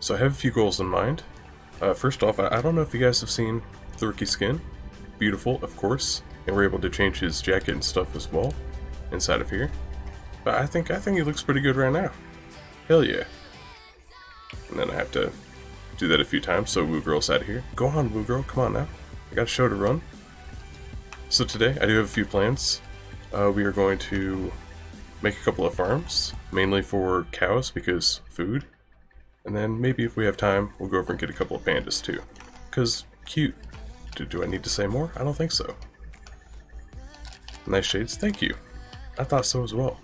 So I have a few goals in mind. First off, I don't know if you guys have seen the rookie skin. Beautiful, of course, and we're able to change his jacket and stuff as well inside of here. But I think he looks pretty good right now. Hell yeah. And then I have to do that a few times, so Woo Girl's out of here. Go on, Woo Girl, come on now. I got a show to run. So today, I do have a few plans. We are going to make a couple of farms, mainly for cows, because food. And then maybe if we have time, we'll go over and get a couple of pandas too. Because cute. Do I need to say more? I don't think so. Nice shades, thank you. I thought so as well.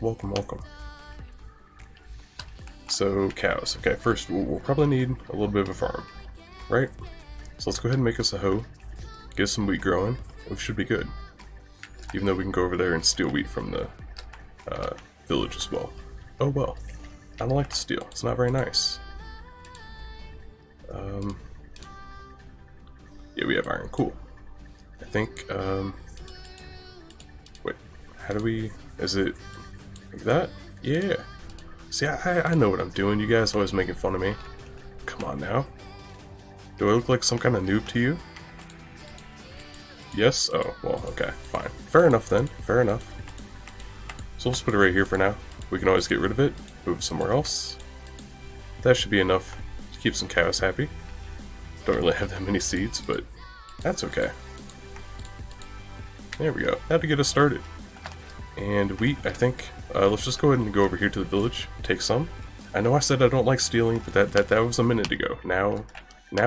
Welcome, welcome. So, cows. Okay, first we'll probably need a little bit of a farm, right? So let's go ahead and make us a hoe, get some wheat growing, which should be good. Even though we can go over there and steal wheat from the village as well. Oh well, I don't like to steal, it's not very nice. Yeah, we have iron, cool. I think, wait, how do we, is it like that? Yeah. See, I know what I'm doing, you guys are always making fun of me. Come on now. Do I look like some kind of noob to you? Yes? Oh, well, okay, fine. Fair enough then, fair enough. So let's put it right here for now. We can always get rid of it, move it somewhere else. That should be enough to keep some cows happy. Don't really have that many seeds, but that's okay. There we go, that'll get us started. And wheat, I think. Let's just go ahead and go over here to the village, take some. I know I said I don't like stealing, but that was a minute ago. Now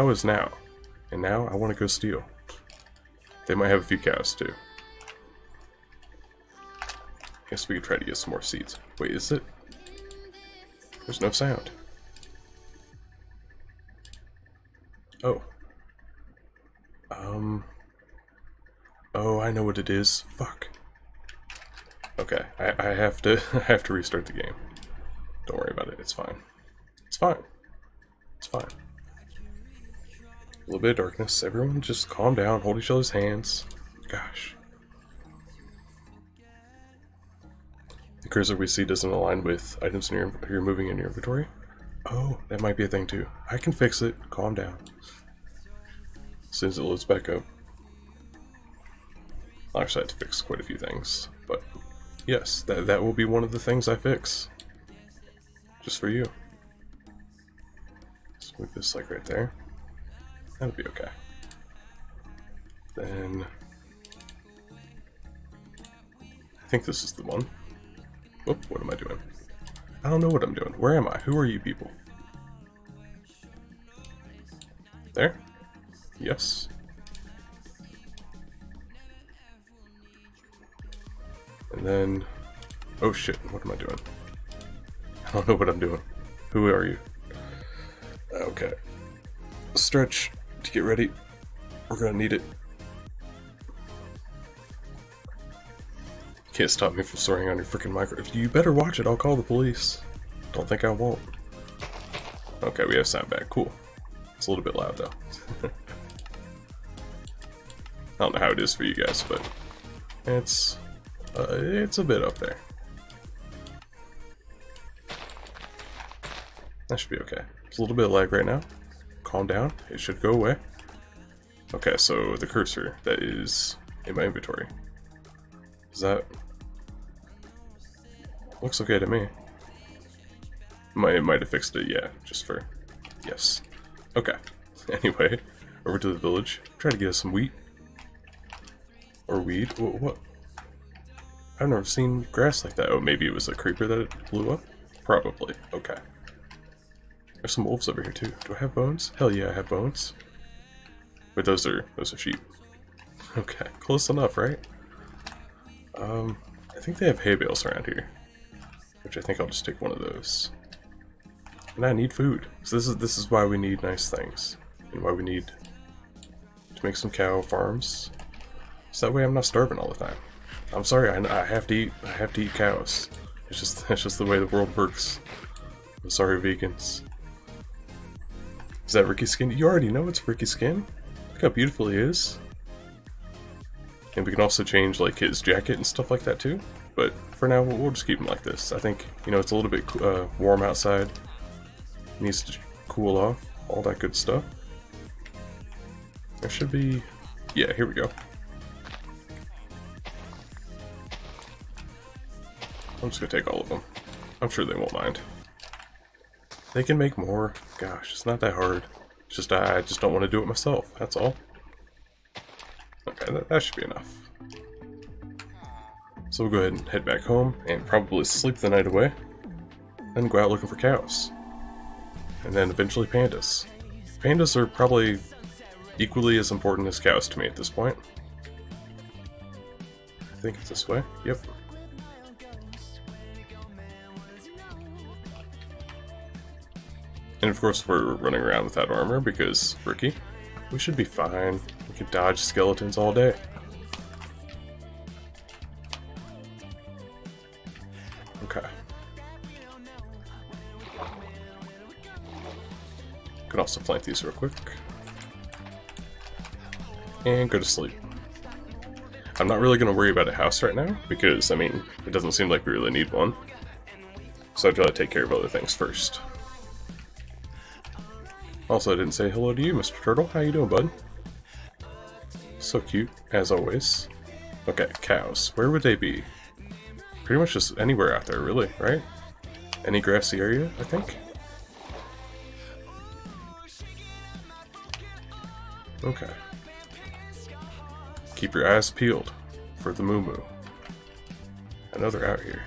is now. And now I want to go steal. They might have a few cows too. Guess we could try to get some more seeds. Wait, is it? There's no sound. Oh. Oh, I know what it is. Fuck. Okay, I have to restart the game. Don't worry about it. It's fine. It's fine. It's fine. A little bit of darkness. Everyone just calm down. Hold each other's hands. Gosh. The cursor we see doesn't align with items in you're moving in your inventory. Oh, that might be a thing too. I can fix it. Calm down. As soon as it loads back up. I'll actually have to fix quite a few things, but yes, that will be one of the things I fix. Just for you. Let's move this like right there. That'll be okay. Then I think this is the one. Oop, what am I doing? I don't know what I'm doing. Where am I? Who are you people? There? Yes. And then... oh shit, what am I doing? I don't know what I'm doing. Who are you? Okay. Stretch to get ready. We're gonna need it. Can't stop me from swearing on your freaking Minecraft. You better watch it, I'll call the police. Don't think I won't. Okay, we have sound back, cool. It's a little bit loud though. I don't know how it is for you guys, but it's a bit up there. That should be okay. It's a little bit of lag right now. Calm down, it should go away. Okay, so the cursor that is in my inventory. Is that... looks okay to me. Might have fixed it, yeah, just for... yes. Okay. Anyway, over to the village. Try to get us some wheat. Or weed. What? I've never seen grass like that. Oh, maybe it was a creeper that it blew up? Probably. Okay. There's some wolves over here, too. Do I have bones? Hell yeah, I have bones. But those are sheep. Okay, close enough, right? I think they have hay bales around here. Which I think I'll just take one of those. And I need food. So this is why we need nice things. And why we need to make some cow farms. So that way I'm not starving all the time. I'm sorry, I have to eat. I have to eat cows. It's just the way the world works. I'm sorry, vegans. Is that Ricky Skin? You already know it's Ricky Skin. Look how beautiful he is. And we can also change like his jacket and stuff like that too. But for now, we'll just keep him like this. I think, you know, it's a little bit warm outside. needs to cool off, all that good stuff. There should be, yeah, here we go. I'm just gonna take all of them. I'm sure they won't mind. They can make more. Gosh, it's not that hard. It's just I just don't want to do it myself, that's all. Okay, that should be enough. So we'll go ahead and head back home and probably sleep the night away. Then go out looking for cows. And then eventually pandas. Pandas are probably equally as important as cows to me at this point. I think it's this way. Yep. And of course we're running around without armor because Ricky. We should be fine. We can dodge skeletons all day. Okay. Could also plant these real quick. And go to sleep. I'm not really going to worry about a house right now because, I mean, it doesn't seem like we really need one. So I'd rather take care of other things first. Also, I didn't say hello to you, Mr. Turtle. How you doing, bud? So cute, as always. Okay, cows. Where would they be? Pretty much just anywhere out there, really, right? Any grassy area, I think? Okay. Keep your eyes peeled for the moo moo. I know they're out here.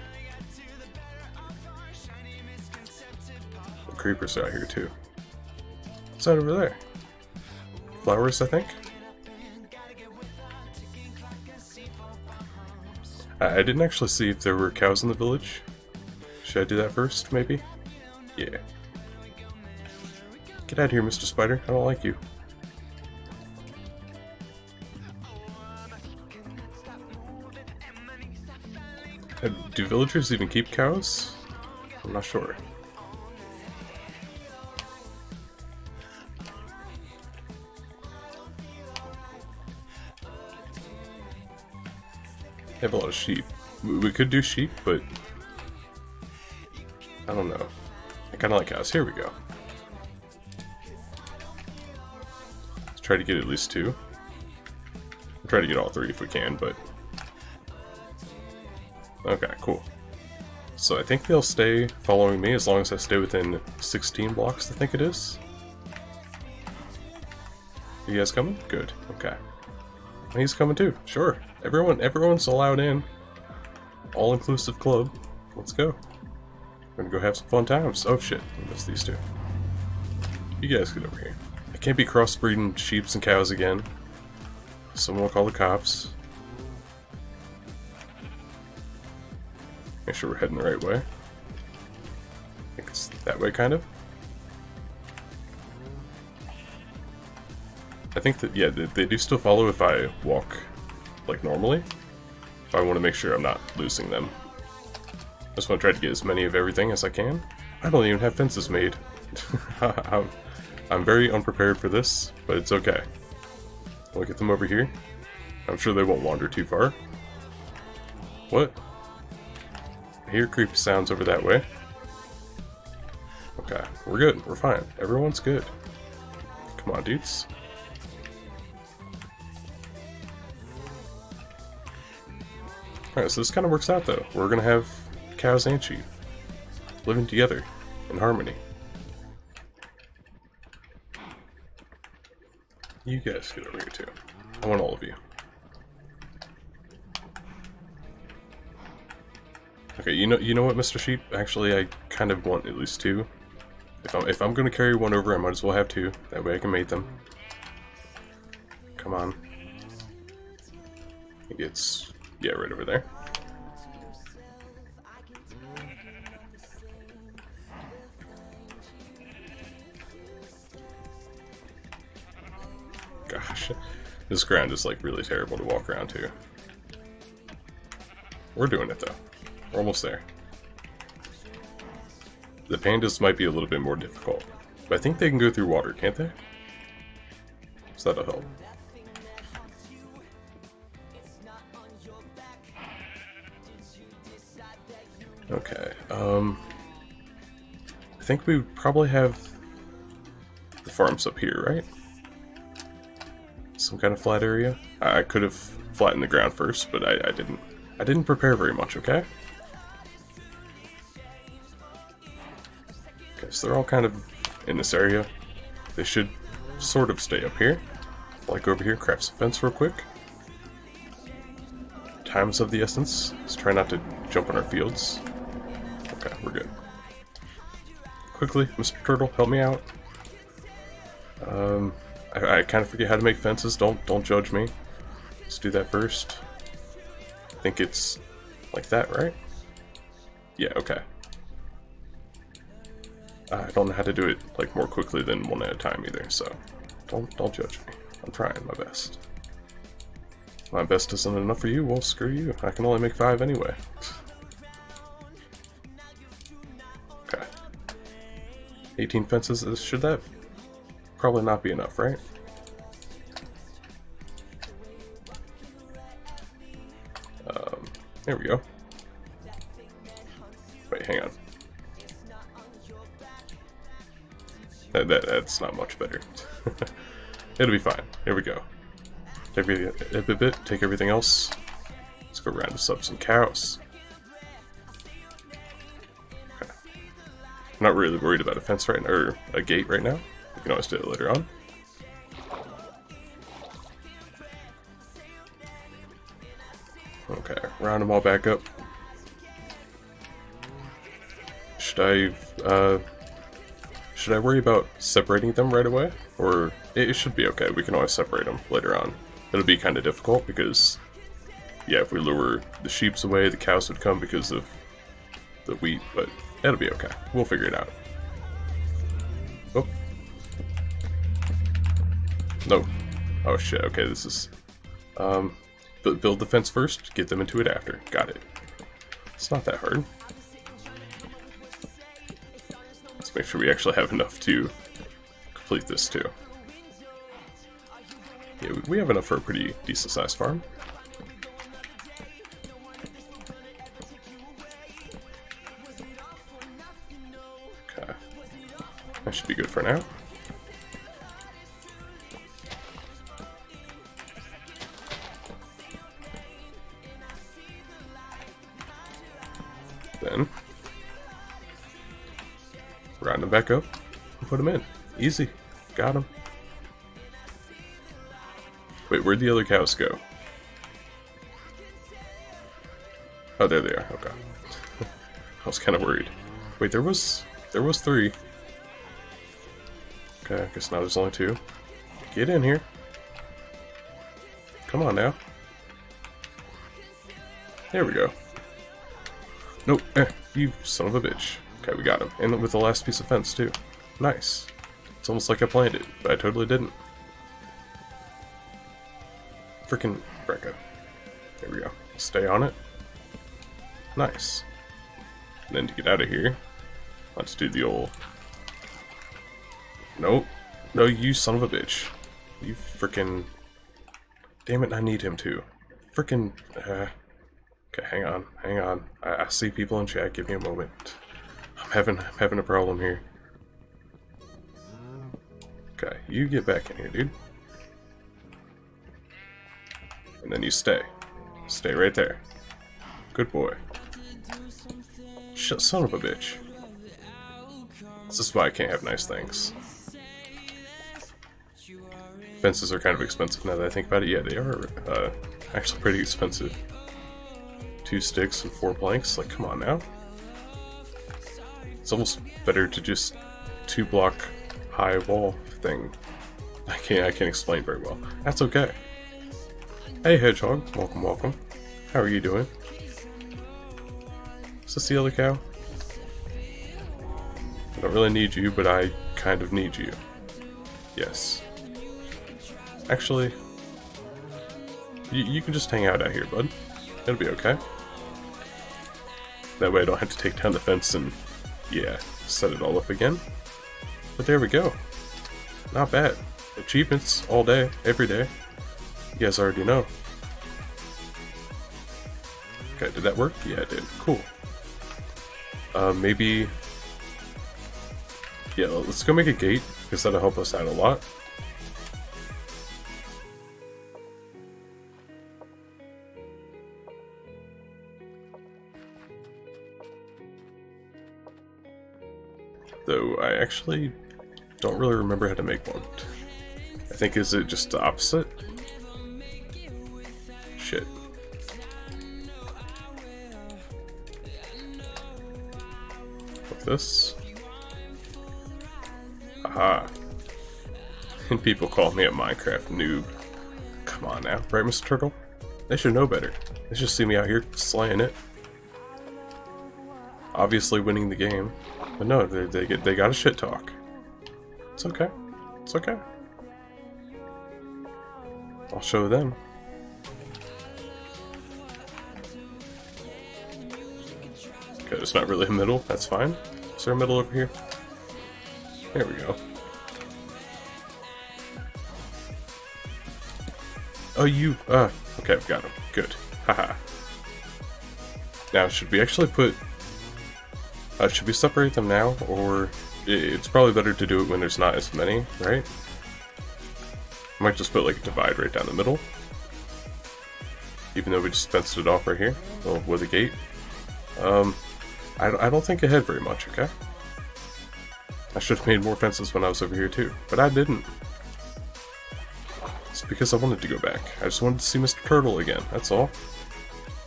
The creepers are out here, too. What's that over there? Flowers, I think? I didn't actually see if there were cows in the village. Should I do that first, maybe? Yeah. Get out of here, Mr. Spider. I don't like you. Do villagers even keep cows? I'm not sure. They have a lot of sheep. We could do sheep, but I don't know. I kind of like cows. Here we go. Let's try to get at least two. We'll try to get all three if we can, but... Okay, cool. So I think they'll stay following me as long as I stay within 16 blocks, I think it is. You guys coming? Good. Okay. And he's coming too. Sure. Everyone's allowed in. All-inclusive club. Let's go. We're gonna go have some fun times. Oh shit, I missed these two. You guys get over here. I can't be crossbreeding sheeps and cows again. Someone will call the cops. Make sure we're heading the right way. I think it's that way, kind of. I think that, yeah, they do still follow if I walk like normally. I want to make sure I'm not losing them. I just want to try to get as many of everything as I can. I don't even have fences made. I'm very unprepared for this, but it's okay. I'll get them over here. I'm sure they won't wander too far. What? I hear creepy sounds over that way. Okay, we're good. We're fine. Everyone's good. Come on, dudes. Alright, so this kind of works out though. We're gonna have cows and sheep living together in harmony. You guys get over here too. I want all of you. Okay, you know what, Mr. Sheep? Actually, I kind of want at least two. If I'm gonna carry one over, I might as well have two. That way I can mate them. Come on. It gets... Yeah, right over there. Gosh, this ground is like really terrible to walk around to. We're doing it though. We're almost there. The pandas might be a little bit more difficult, but I think they can go through water, can't they? So that'll help. Okay, I think we probably have the farms up here, right? Some kind of flat area. I could have flattened the ground first, but I didn't prepare very much, okay? Okay, so they're all kind of in this area. They should sort of stay up here. Like over here, craft some fence real quick. Time's of the essence. Let's try not to jump on our fields. Okay, we're good. Quickly, Mr. Turtle, help me out. I kind of forget how to make fences. Don't judge me. Let's do that first. I think it's like that, right? Yeah, okay. I don't know how to do it like more quickly than one at a time either, so don't judge me. I'm trying my best. My best isn't enough for you? Well, screw you. I can only make 5 anyway. Okay. 18 fences. Should that probably not be enough, right? There we go. Wait, hang on. That's not much better. It'll be fine. Here we go. Take everything else. Let's go round us up some cows. Okay. I'm not really worried about a fence right now, or a gate right now. We can always do it later on. Okay, round them all back up. Should I worry about separating them right away? Or it should be okay, we can always separate them later on. It'll be kind of difficult because, yeah, if we lure the sheeps away, the cows would come because of the wheat, but it'll be okay. We'll figure it out. Oh. No. Oh shit, okay, this is... build the fence first, get them into it after. Got it. It's not that hard. Make sure we actually have enough to complete this too. Yeah, we have enough for a pretty decent sized farm. Okay. That should be good for now. Then round them back up and put them in. Easy. Got them. Wait, where'd the other cows go? Oh, there they are. Okay. I was kind of worried. Wait, there was 3. Okay, I guess now there's only 2. Get in here. Come on now. There we go. Nope. You son of a bitch. Okay, we got him. And with the last piece of fence, too. Nice. It's almost like I planned it, but I totally didn't. Frickin' Brecca. There we go. Stay on it. Nice. And then to get out of here, let's do the old... Nope. No, you son of a bitch. You frickin'... Damn it, I need him, too. Frickin'... Okay, hang on. Hang on. I see people in chat. Give me a moment. I'm having a problem here. Okay, you get back in here, dude. And then you stay. Stay right there. Good boy. Shit, son of a bitch. This is why I can't have nice things. Fences are kind of expensive now that I think about it. Yeah, they are actually pretty expensive. 2 sticks and 4 planks. Like, come on now. It's almost better to just 2-block high wall thing. I can't explain very well. That's okay. Hey Hedgehog, welcome, welcome. How are you doing? Is this the other cow? I don't really need you, but I kind of need you. Yes. Actually, you can just hang out here, bud. It'll be okay. That way I don't have to take down the fence and... Yeah, set it all up again. But there we go. Not bad. Achievements all day, every day. You guys already know. Okay, did that work? Yeah, it did. Cool. Maybe Yeah, let's go make a gate, because that'll help us out a lot. Though, I actually don't really remember how to make one. I think, is it just the opposite? Shit. Like this. Aha. And people call me a Minecraft noob. Come on now, right, Mr. Turtle? They should know better. They should see me out here slaying it. Obviously winning the game. But no, they got a shit talk. It's okay. It's okay. I'll show them. Okay, it's not really a middle. That's fine. Is there a middle over here? There we go. Oh, you... okay, I've got him. Good. Haha. Now, should we actually put... should we separate them now, or... It's probably better to do it when there's not as many, right? I might just put, like, a divide right down the middle. Even though we just fenced it off right here, well, with a gate. I don't think ahead very much, okay? I should have made more fences when I was over here too, but I didn't. It's because I wanted to go back. I just wanted to see Mr. Turtle again, that's all.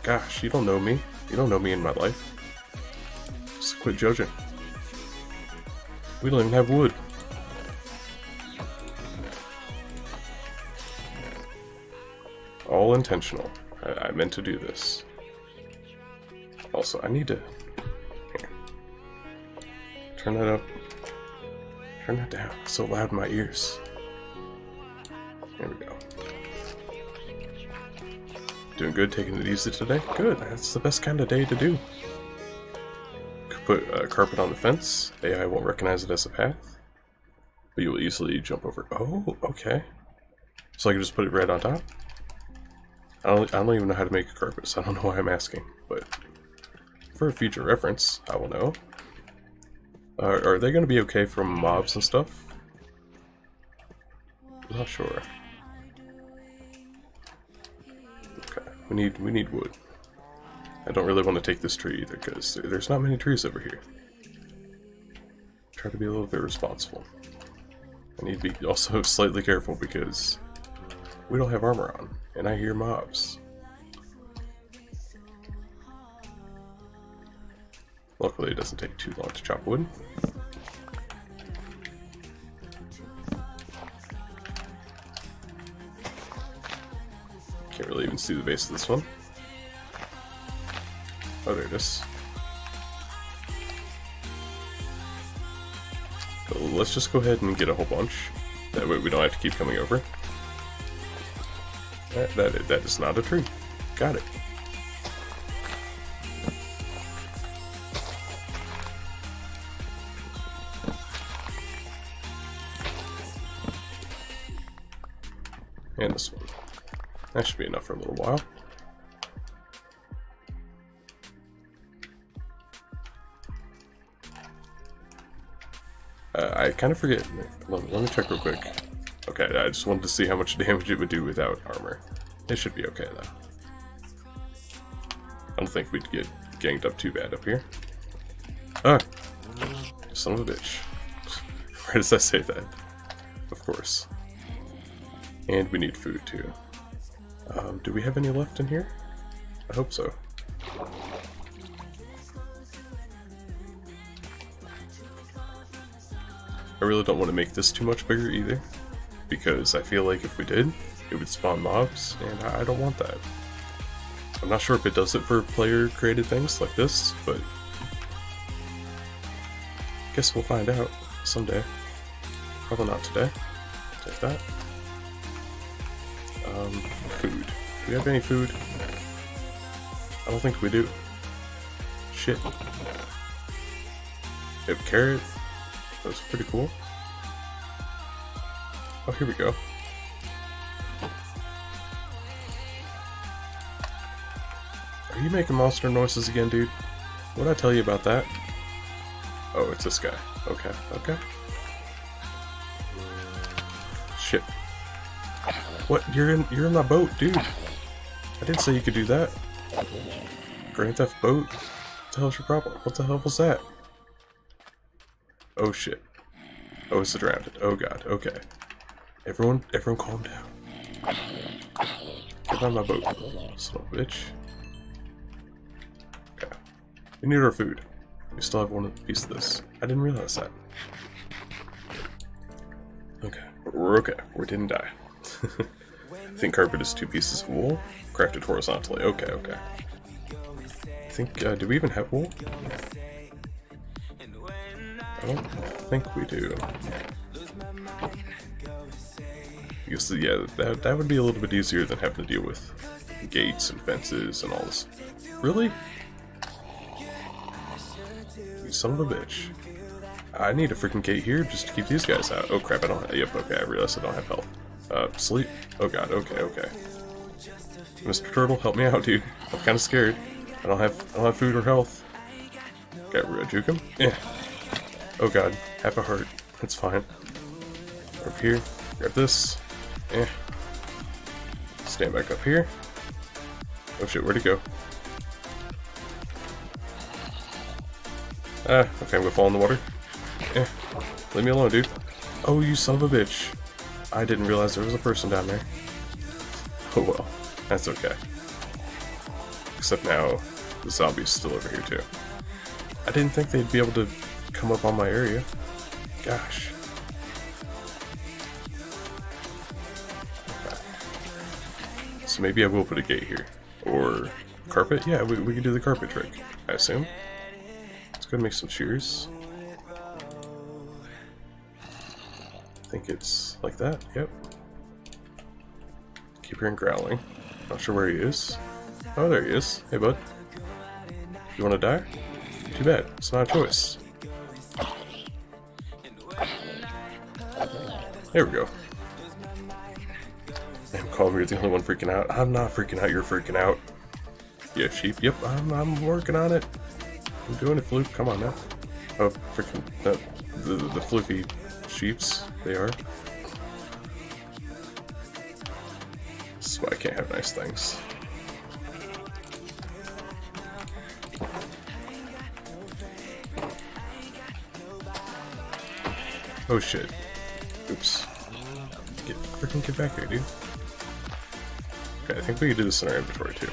Gosh, you don't know me. You don't know me in my life. Just quit judging. We don't even have wood. All intentional. I meant to do this. Also, I need to... Here. Turn that up. Turn that down. It's so loud in my ears. There we go. Doing good, taking it easy today? Good, that's the best kind of day to do. Could put a carpet on the fence. AI won't recognize it as a path. But you will easily jump over. Oh, okay. So I can just put it right on top? I don't even know how to make a carpet, so I don't know why I'm asking. But for future reference, I will know. Are they going to be okay from mobs and stuff? I'm not sure. Okay, we need wood. I don't really want to take this tree either, because there's not many trees over here. Try to be a little bit responsible. I need to be also slightly careful, because we don't have armor on, and I hear mobs. Luckily, it doesn't take too long to chop wood. Can't really even see the base of this one. Oh, there it is. So let's just go ahead and get a whole bunch. That way we don't have to keep coming over. That is not a tree. Got it. And this one. That should be enough for a little while. I kind of forget. Let me check real quick. Okay, I just wanted to see how much damage it would do without armor. It should be okay, though. I don't think we'd get ganged up too bad up here. Ah! Son of a bitch. Where does that say that? Of course. And we need food, too. Do we have any left in here? I hope so. I really don't want to make this too much bigger, either. Because I feel like if we did, it would spawn mobs, and I don't want that. I'm not sure if it does it for player-created things like this, but... I guess we'll find out someday. Probably not today. Take that. Food. Do we have any food? I don't think we do. Shit. We have carrot. That's pretty cool. Oh, here we go. Are you making monster noises again, dude? What'd I tell you about that? Oh, it's this guy. Okay, okay. Shit. What? You're in my boat, dude. I didn't say you could do that. Grand Theft Boat? What the hell's your problem? What the hell was that? Oh shit. Oh, it's surrounded. Oh god, okay. Everyone calm down. Get out of my boat, son of a bitch. Okay. We need our food. We still have one piece of this. I didn't realize that. Okay. We're okay. We didn't die. I think carpet is 2 pieces of wool, crafted horizontally. Okay, okay. I think, do we even have wool? I don't think we do. I guess, yeah, that would be a little bit easier than having to deal with gates and fences and all this. Really? You son of a bitch. I need a freaking gate here just to keep these guys out. Oh crap, I don't have, yep, okay, I realized I don't have health. Sleep? Oh god, okay, okay. Mr. Turtle, help me out, dude. I'm kinda scared. I don't have food or health. Okay, we're gonna juke him? Yeah. Oh god, half a heart. That's fine. Up here, grab this. Eh. Stand back up here. Oh shit, where'd he go? Ah, okay, I'm gonna fall in the water. Eh. Leave me alone, dude. Oh, you son of a bitch. I didn't realize there was a person down there. Oh well, that's okay. Except now, the zombie's still over here too. I didn't think they'd be able to come up on my area. Gosh. Okay. So maybe I will put a gate here. Or carpet? Yeah, we can do the carpet trick, I assume. Let's go and make some shears. I think it's like that, yep. Keep hearing growling. Not sure where he is. Oh, there he is. Hey, bud. You wanna die? Too bad. It's not a choice. There we go. Damn, Calm, you're the only one freaking out. I'm not freaking out, you're freaking out. Yeah, sheep. Yep, I'm working on it. I'm doing it, Fluke. Come on now. Oh, freaking. The floofy sheeps. They are. This is why I can't have nice things. Oh shit. Oops. Freaking get back here, dude. Okay, I think we can do this in our inventory too.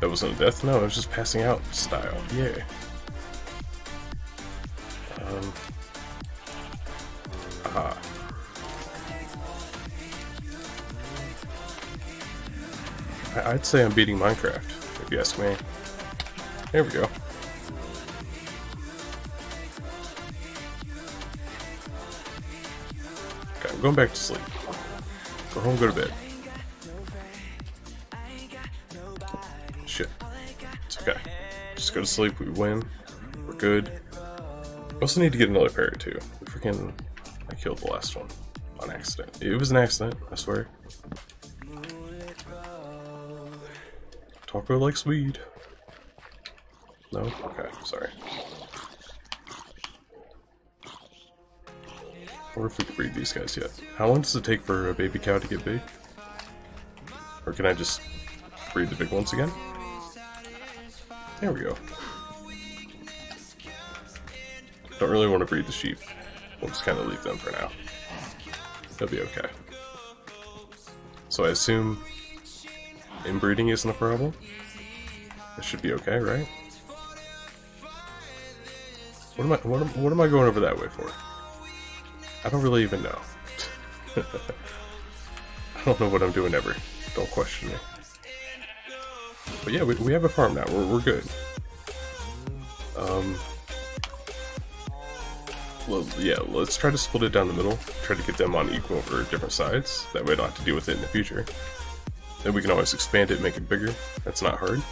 That wasn't a death? No, it was just passing out style. Yeah. Aha. I'd say I'm beating Minecraft, if you ask me. There we go. Okay, I'm going back to sleep. Go home, go to bed. Shit. It's okay. Just go to sleep, we win. We're good. I also need to get another parrot too. Freaking, I killed the last one on accident. It was an accident, I swear. Taco likes weed. No? Okay, sorry. I wonder if we can breed these guys yet. How long does it take for a baby cow to get big? Or can I just breed the big ones again? There we go. Don't really want to breed the sheep. We'll just kind of leave them for now. They'll be okay. So I assume inbreeding isn't a problem? It should be okay, right? What am I going over that way for? I don't really even know. I don't know what I'm doing ever. Don't question me. But yeah, we have a farm now. We're good. Yeah, let's try to split it down the middle, try to get them on equal or different sides, that way I don't have to deal with it in the future. Then we can always expand it, make it bigger, that's not hard.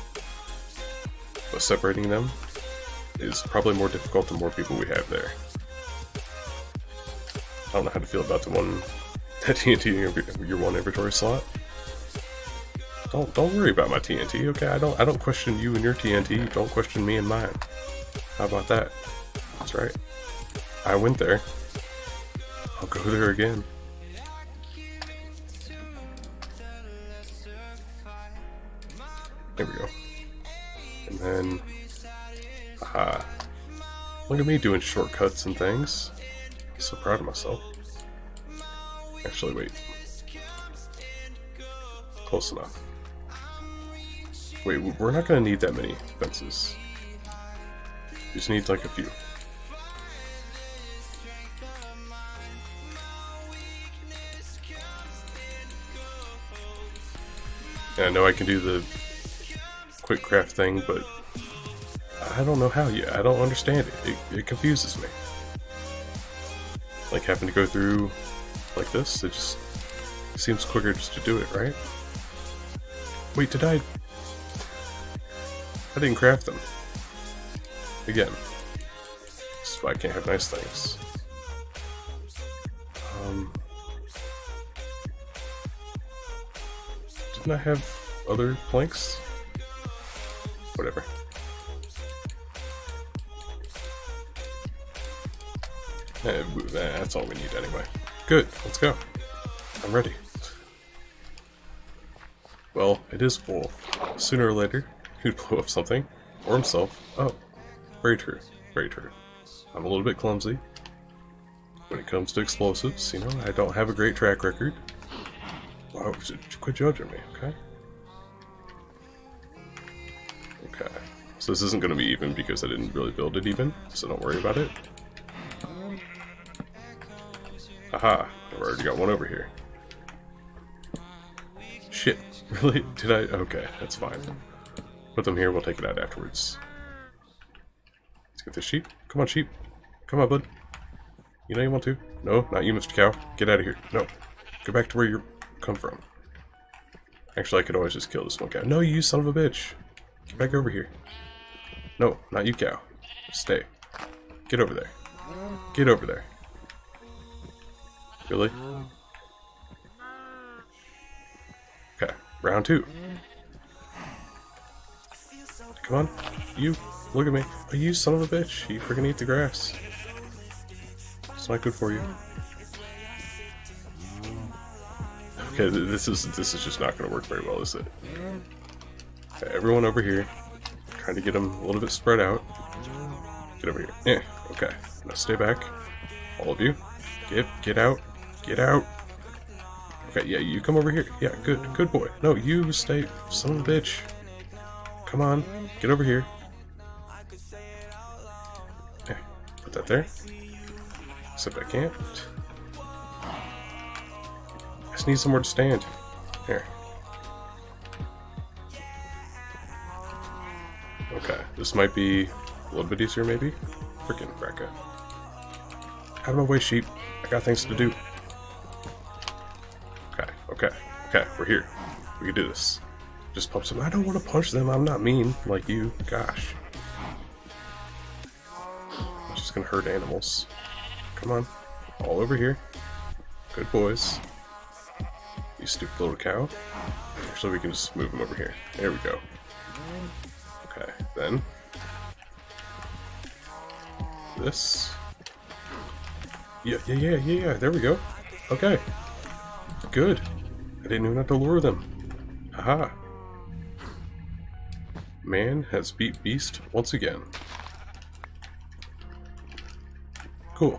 But separating them is probably more difficult the more people we have there. I don't know how to feel about the one TNT, your one inventory slot. Don't worry about my TNT, okay? I don't question you and your TNT, don't question me and mine. How about that? That's right. I went there. I'll go there again. There we go. And then... aha. Look at me doing shortcuts and things. I'm so proud of myself. Actually, wait. Close enough. Wait, we're not going to need that many fences. We just need, like, a few. And I know I can do the quick craft thing, but I don't know how yet. I don't understand it. It confuses me. Like, having to go through like this, it just seems quicker just to do it, right? Wait, did I didn't craft them. Again. This is why I can't have nice things. Didn't I have other planks? Whatever. That's all we need anyway. Good, let's go. I'm ready. Well, it is Wolf. Sooner or later, he'd blow up something. Or himself. Oh, very true. Very true. I'm a little bit clumsy when it comes to explosives. You know, I don't have a great track record. Wow, quit judging me, okay? Okay. So this isn't going to be even because I didn't really build it even. So don't worry about it. Aha, I've already got one over here. Shit, really? Did I? Okay, that's fine. Put them here, we'll take it out afterwards. Let's get this sheep. Come on, sheep. Come on, bud. You know you want to. No, not you, Mr. Cow. Get out of here. No. Go back to where you come from. Actually, I could always just kill this one cow. No, you son of a bitch. Get back over here. No, not you, cow. Stay. Get over there. Get over there. Really? Okay, round two. Come on, you, look at me. Oh, you son of a bitch, you freaking eat the grass. It's not good for you. Okay, this is just not going to work very well, is it? Okay, everyone over here, trying to get them a little bit spread out. Get over here. Yeah, okay. Now stay back, all of you. Get out. Get out. Okay, yeah, you come over here. Yeah, good boy. No, you stay, son of a bitch. Come on, get over here. There, put that there. Except I can't. I just need somewhere to stand. Here. Okay, this might be a little bit easier, maybe. Frickin' Braca. Out of my way, sheep. I got things to do. Okay, we're here. We can do this. Just punch them. I don't want to punch them. I'm not mean like you. Gosh. I'm just going to hurt animals. Come on. All over here. Good boys. You stupid little cow. Actually, we can just move them over here. There we go. Okay, then. This. Yeah, there we go. Okay. Good. I didn't even have to lure them. Haha. Man has beat beast once again. Cool.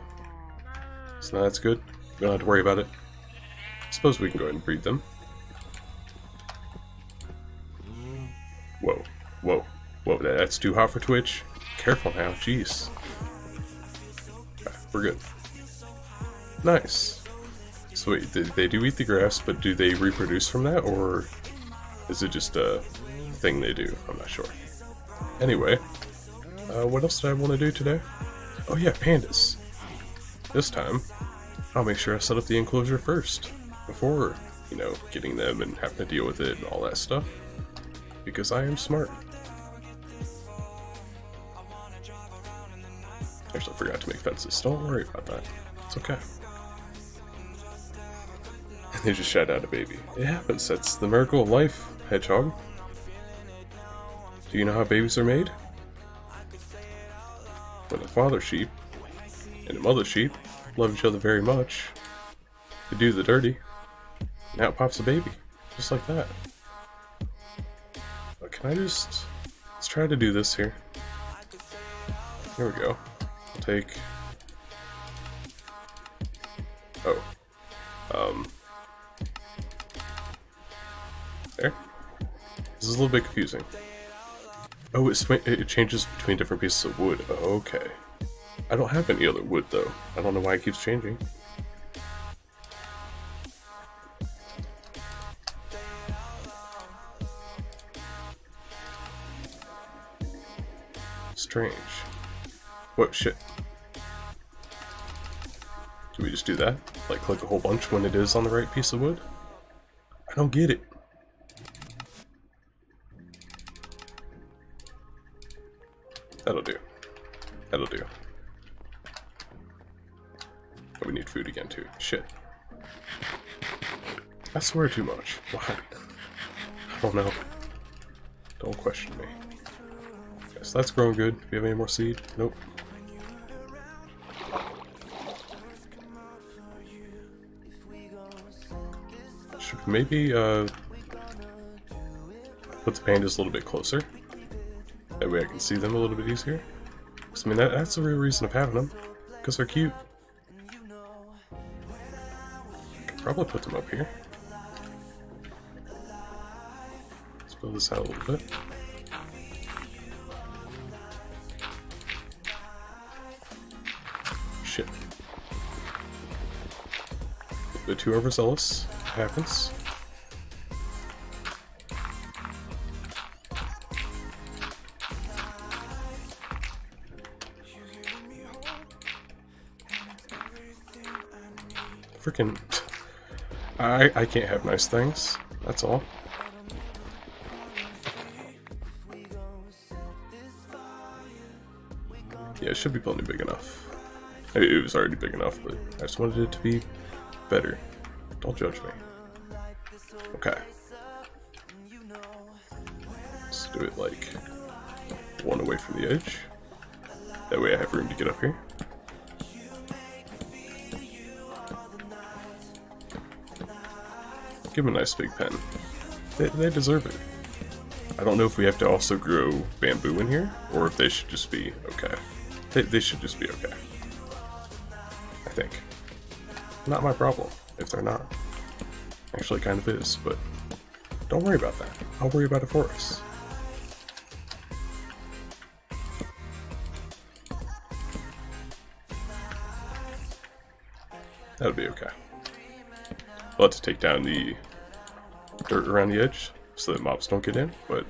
So now that's good. We don't have to worry about it. I suppose we can go ahead and breed them. Whoa. Whoa, that's too hot for Twitch. Careful now, jeez. Okay, we're good. Nice. So wait, they do eat the grass, but do they reproduce from that, or is it just a thing they do? I'm not sure. Anyway, what else did I want to do today? Oh yeah, pandas. This time, I'll make sure I set up the enclosure first, before, you know, getting them and having to deal with it and all that stuff, because I am smart. Actually, I forgot to make fences. Don't worry about that. It's okay. And they just shot out a baby. It happens. That's the miracle of life, hedgehog. Do you know how babies are made? that a father sheep and a mother sheep love each other very much. They do the dirty. Now it pops a baby. Just like that. But can I just... Let's try to do this here. Here we go. I'll take... Oh. There. This is a little bit confusing. Oh, it changes between different pieces of wood. Oh, okay. I don't have any other wood, though. I don't know why it keeps changing. Strange. What shit? Do we just do that? Like, click a whole bunch when it is on the right piece of wood? I don't get it. That'll do. That'll do. Oh, we need food again, too. Shit. I swear too much. Why? I don't know. Don't question me. Okay, so that's growing good. Do we have any more seed? Nope. Should maybe, put the pandas a little bit closer. That way I can see them a little bit easier. Because, I mean, that's the real reason of having them. Because they're cute. I could probably put them up here. Let's build this out a little bit. Shit. A little bit too overzealous. It happens. Freaking, I can't have nice things, that's all. Yeah, it should be plenty big enough. It was already big enough, but I just wanted it to be better. Don't judge me. Okay. Let's do it like one away from the edge. That way I have room to get up here. Give them a nice big pen. They deserve it. I don't know if we have to also grow bamboo in here, or if they should just be okay. They should just be okay. I think. Not my problem, if they're not. Actually, it kind of is, but don't worry about that. I'll worry about it for us. That'll be okay. I'll have to take down the dirt around the edge so that mobs don't get in, but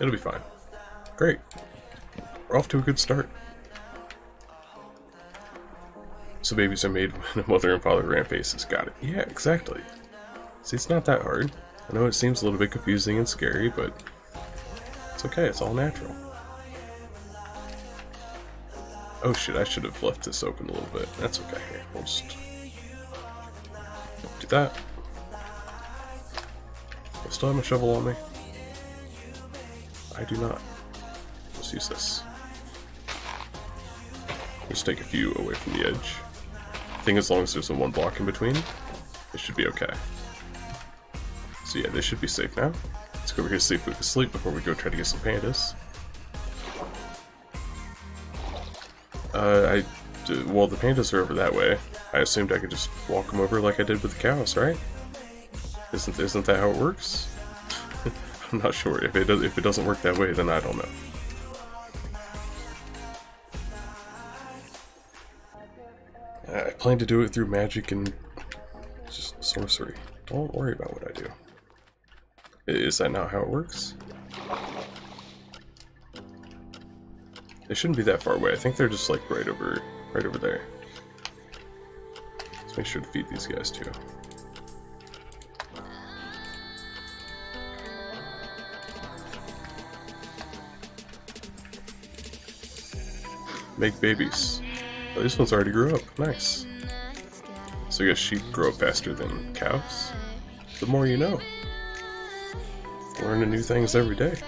it'll be fine. Great. We're off to a good start. So babies are made when a mother and father ran faces. Got it. Yeah, exactly. See, it's not that hard. I know it seems a little bit confusing and scary, but it's okay. It's all natural. Oh shit, I should have left this open a little bit. That's okay. Here, we'll just do that. I still have my shovel on me. I do not. Let's use this. Let's take a few away from the edge. I think as long as there's a one block in between, it should be okay. So yeah, they should be safe now. Let's go over here and sleep before we go try to get some pandas. Well, the pandas are over that way. I assumed I could just walk them over like I did with the cows, right? Isn't that how it works? I'm not sure. If it doesn't work that way, then I don't know. I plan to do it through magic and just sorcery. Don't worry about what I do. Is that not how it works? They shouldn't be that far away. I think they're just like right over there. Let's make sure to feed these guys too. Make babies. Oh, this one's already grew up. Nice. So I guess sheep grow up faster than cows. The more you know. Learning new things every day.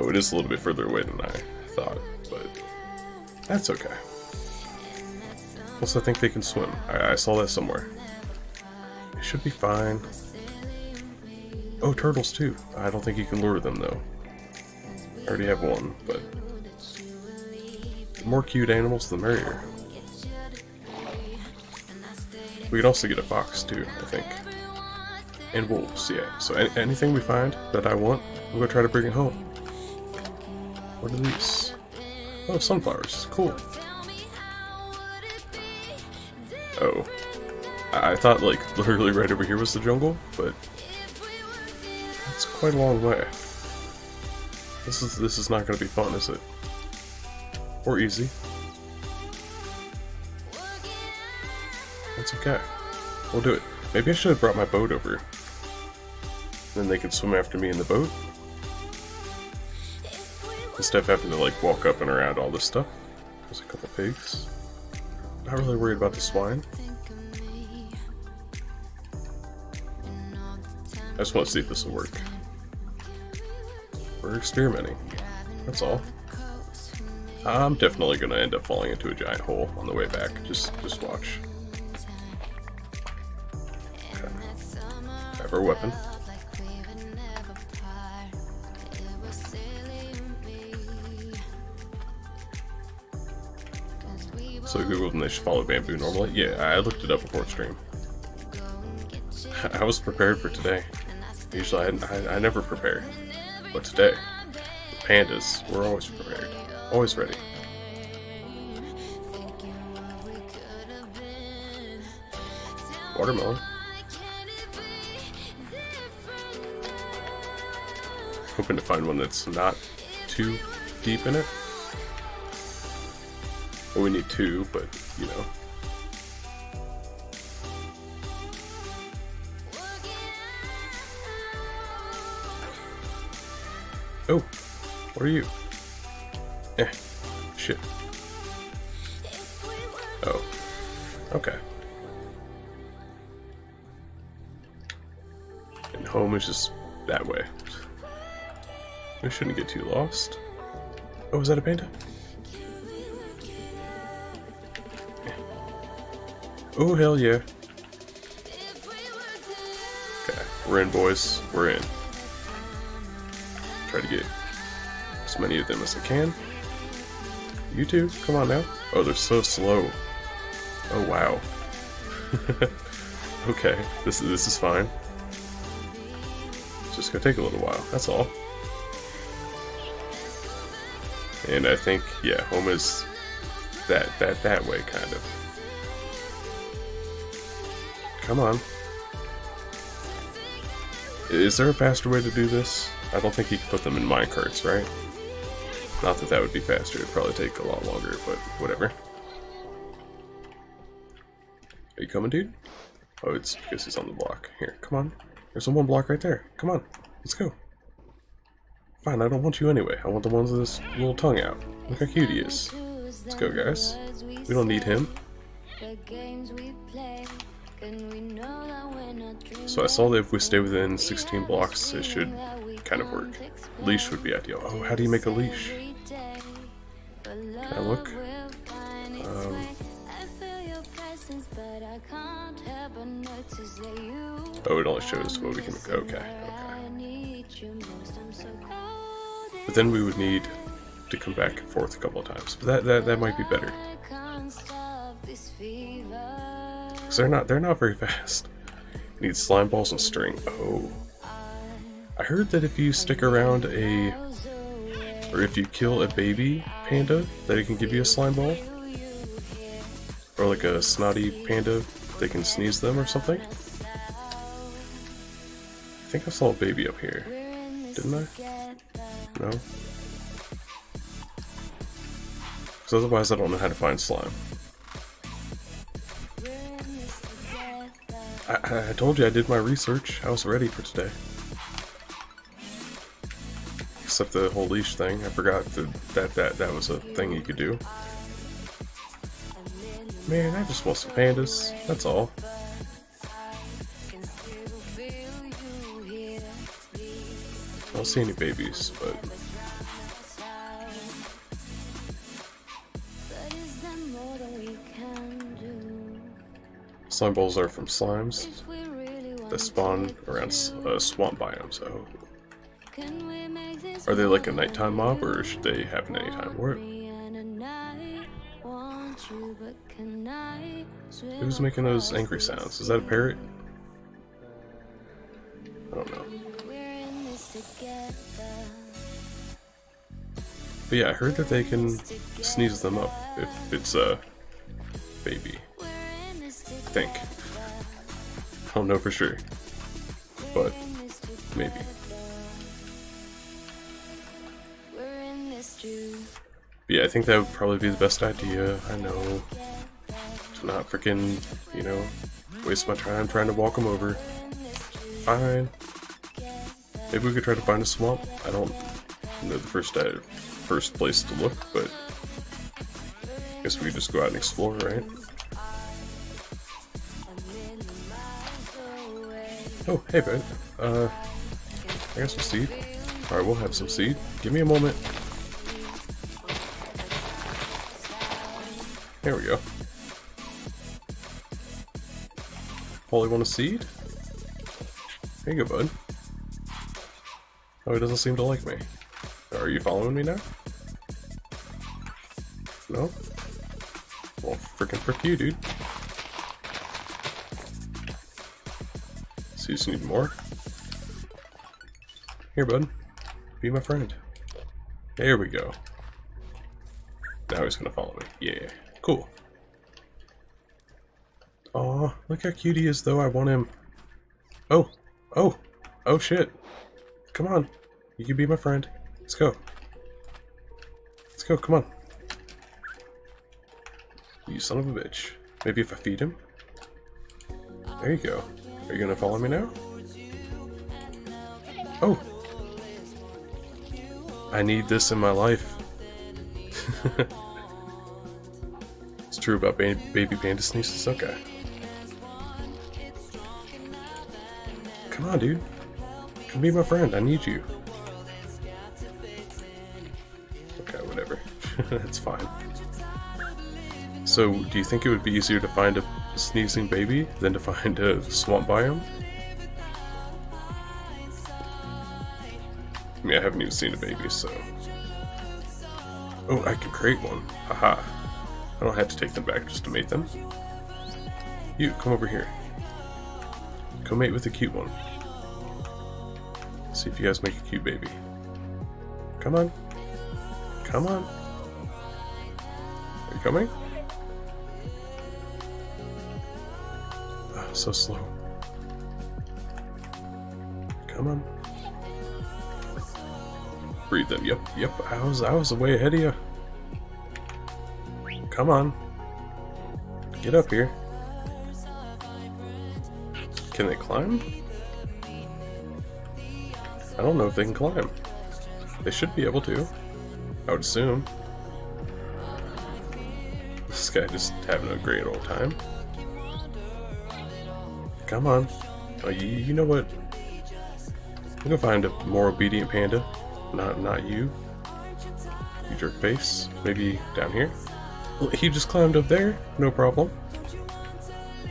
Oh, it is a little bit further away than I thought, but that's okay. Plus, I think they can swim. I saw that somewhere. It should be fine. Oh, turtles too. I don't think you can lure them though. I already have one, but the more cute animals, the merrier. We can also get a fox too, I think. And wolves, yeah. So anything we find that I want, we'll go try to bring it home. What are these? Oh, sunflowers. Cool. Oh. I thought, like, literally right over here was the jungle, but that's quite a long way. This is not going to be fun, is it? Or easy. That's okay. We'll do it. Maybe I should have brought my boat over. Then they could swim after me in the boat. Instead of having to, like, walk up and around all this stuff. There's a couple pigs. Not really worried about the swine. I just want to see if this will work. We're experimenting. That's all. I'm definitely going to end up falling into a giant hole on the way back. Just watch. Okay. I have our weapon. So I googled and they should follow bamboo normally. Yeah, I looked it up before stream. I was prepared for today. Usually I never prepare. But today, the pandas, we're always prepared. Always ready. Watermelon. Hoping to find one that's not too deep in it. Well, we need two, but, you know. Oh, what are you? Eh, shit. Oh, okay. And home is just that way. We shouldn't get too lost. Oh, is that a panda? Oh, hell yeah. Okay, we're in, boys. We're in. Try to get as many of them as I can. You two, come on now. Oh, they're so slow. Oh, wow. Okay, this is fine. It's just gonna take a little while, that's all. And I think, yeah, home is that way, kind of. Come on. Is there a faster way to do this? I don't think you can put them in minecarts, right? Not that that would be faster. It'd probably take a lot longer, but whatever. Are you coming, dude? Oh, it's because he's on the block. Here, come on. There's one block right there. Come on. Let's go. Fine, I don't want you anyway. I want the ones with his little tongue out. Look how cute he is. Let's go, guys. We don't need him. So I saw that if we stay within 16 blocks, it should kind of work. Leash would be ideal. Oh, how do you make a leash? Can I look? Oh, it only shows what we can make. Okay. But then we would need to come back and forth a couple of times. But that might be better. Because they're not very fast. You need slime balls and string. Oh. I heard that if you stick around if you kill a baby panda, that it can give you a slime ball. Or like a snotty panda, they can sneeze them or something. I think I saw a baby up here. Didn't I? No. Because otherwise I don't know how to find slime. I told you I did my research. I was ready for today. Except the whole leash thing. I forgot that was a thing you could do. Man, I just want some pandas. That's all. I don't see any babies, but Slime balls are from slimes that spawn around swamp biomes. Oh. Are they like a nighttime mob, or should they happen at any time? Who's making those angry sounds? Is that a parrot? I don't know. But yeah, I heard that they can sneeze them up if it's a baby. I think. I don't know for sure. But maybe. Yeah, I think that would probably be the best idea, I know, to not freaking, you know, waste my time trying to walk them over. Fine. Maybe we could try to find a swamp. I don't know the first place to look, but I guess we could just go out and explore, right? Oh, hey, bud. I got some seed. Alright, we'll have some seed. Give me a moment. There we go. Polly, want a seed? There you go, bud. Oh, he doesn't seem to like me. Are you following me now? No? Well, frickin' frick you, dude. So you just need more? Here, bud. Be my friend. There we go. Now he's gonna follow me. Yeah. Cool. Aw, look how cute he is though, I want him. Oh, oh, oh shit. Come on, you can be my friend. Let's go. Let's go, come on. You son of a bitch. Maybe if I feed him? There you go. Are you gonna follow me now? Oh! I need this in my life. It's true about baby panda sneezes? Okay. Come on, dude. Come be my friend. I need you. Okay, whatever. That's fine. So, do you think it would be easier to find a sneezing baby than to find a swamp biome? I mean, I haven't even seen a baby, so... Oh, I can create one. Haha. I don't have to take them back just to mate them. You, come over here. Come mate with a cute one. Let's see if you guys make a cute baby. Come on. Come on. Are you coming? Oh, so slow. Come on. Breed them. Yep, yep. I was way ahead of you. Come on. Get up here. Can they climb? I don't know if they can climb. They should be able to. I would assume. This guy just having a great old time. Come on. Oh, you know what? I'm gonna find a more obedient panda. Not you. You jerk face. Maybe down here. He just climbed up there. No problem.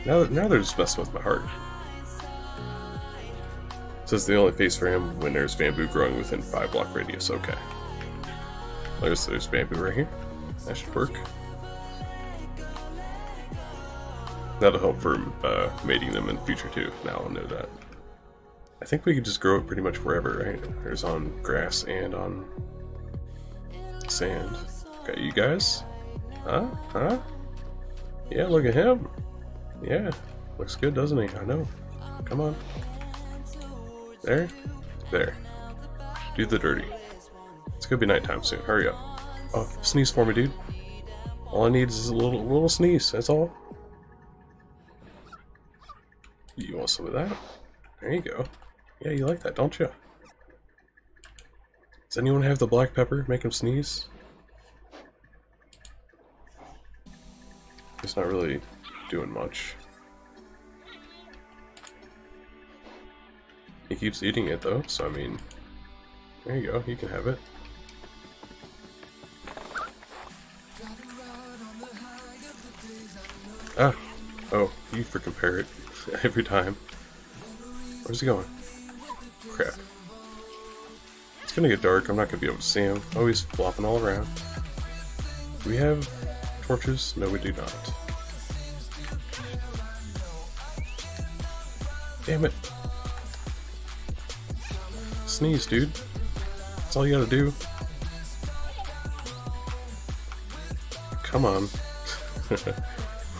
Now they're just messing with my heart. Says the only face for him when there's bamboo growing within 5 block radius. Okay. There's bamboo right here. That should work. That'll help for mating them in the future too. Now I'll know that. I think we could just grow it pretty much wherever, right? There's on grass and on sand. Okay, you guys? Huh? Huh? Yeah, look at him. Yeah, looks good, doesn't he? I know. Come on. There. There. Do the dirty. It's gonna be nighttime soon. Hurry up. Oh, sneeze for me, dude. All I need is a little sneeze. That's all. You want some of that? There you go. Yeah, you like that, don't you? Does anyone have the black pepper? Make him sneeze? It's not really doing much. He keeps eating it though, so I mean... There you go, you can have it. Ah! Oh, you freaking parrot. Every time. Where's he going? Crap. It's gonna get dark. I'm not gonna be able to see him. Oh, he's flopping all around. Do we have torches? No, we do not. Damn it. Sneeze, dude. That's all you gotta do. Come on.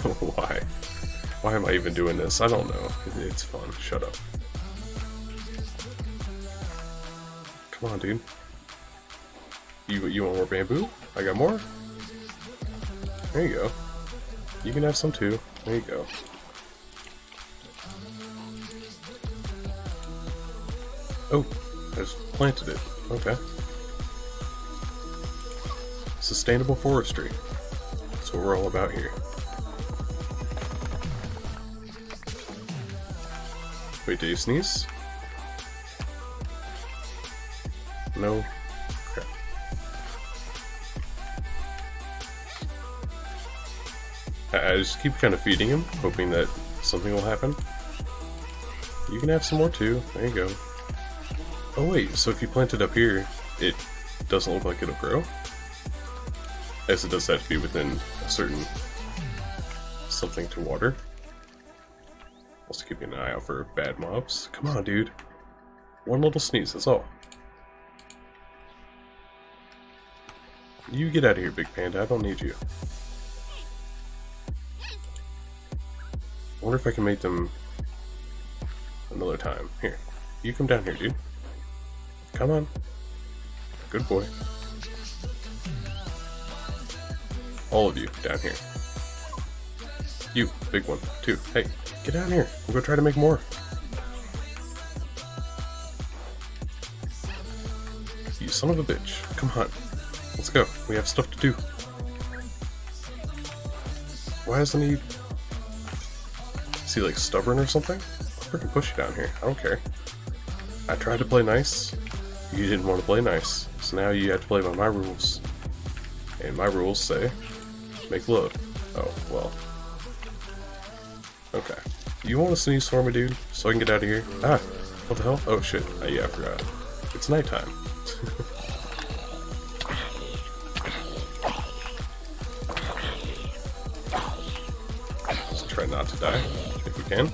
Why? Why am I even doing this? I don't know. It's fun. Shut up. Come on, dude. You want more bamboo? I got more. There you go. You can have some too. There you go. Oh, I just planted it. Okay. Sustainable forestry. That's what we're all about here. Wait, did you sneeze? No. Crap. I just keep kind of feeding him, hoping that something will happen. You can have some more too. There you go. Oh wait, so if you plant it up here, it doesn't look like it'll grow? I guess it does have to be within a certain something to water. Also keeping an eye out for bad mobs. Come on, dude. One little sneeze, that's all. You get out of here, big panda. I don't need you. I wonder if I can make them another time. Here. You come down here, dude. Come on. Good boy. All of you, down here. You, big one, too. Hey, get down here. We'll go try to make more. You son of a bitch. Come on. Let's go. We have stuff to do. Why isn't he... Is he, like, stubborn or something? I'll freaking push you down here. I don't care. I tried to play nice. You didn't want to play nice. So now you have to play by my rules. And my rules say, make love. Oh, well. Okay. You want to sneeze for me, dude? So I can get out of here? Ah! What the hell? Oh, shit. Oh, yeah, I forgot. It's nighttime. Let's try not to die, if we can.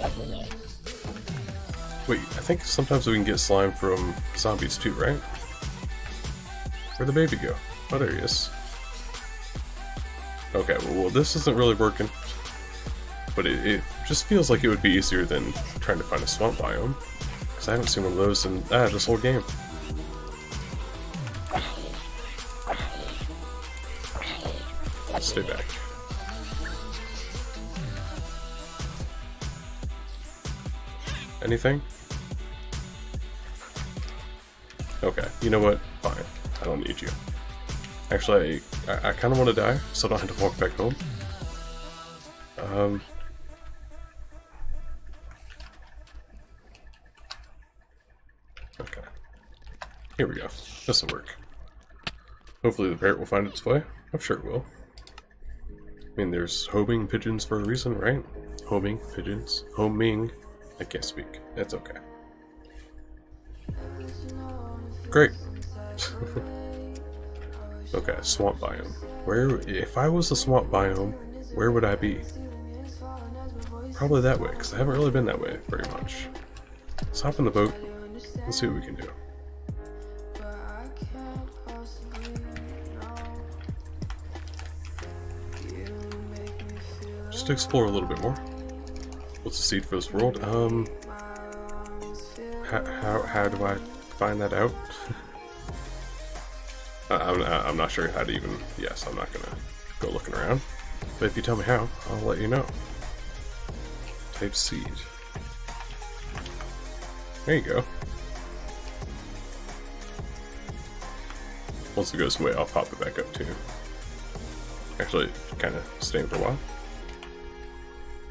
Wait, I think sometimes we can get slime from zombies too, right? Where'd the baby go? Oh, there he is. Okay, well this isn't really working, but it just feels like it would be easier than trying to find a swamp biome, because I haven't seen one of those in this whole game. Stay back. Anything? Okay, you know what? Fine. I don't need you. Actually, I kind of want to die, so I don't have to walk back home. Okay. Here we go. This'll work. Hopefully the parrot will find its way. I'm sure it will. I mean, there's homing pigeons for a reason, right? Homing pigeons. Homing. I can't speak. That's okay. Great. Okay, swamp biome. Where, if I was the swamp biome, where would I be? Probably that way, because I haven't really been that way very much. Let's hop in the boat. Let's see what we can do. Just to explore a little bit more. What's the seed for this world? How do I find that out? I'm not sure how to even... Yes, I'm not gonna go looking around. But if you tell me how, I'll let you know. Type seed. There you go. Once it goes away, I'll pop it back up too. Actually, kind of staying for a while.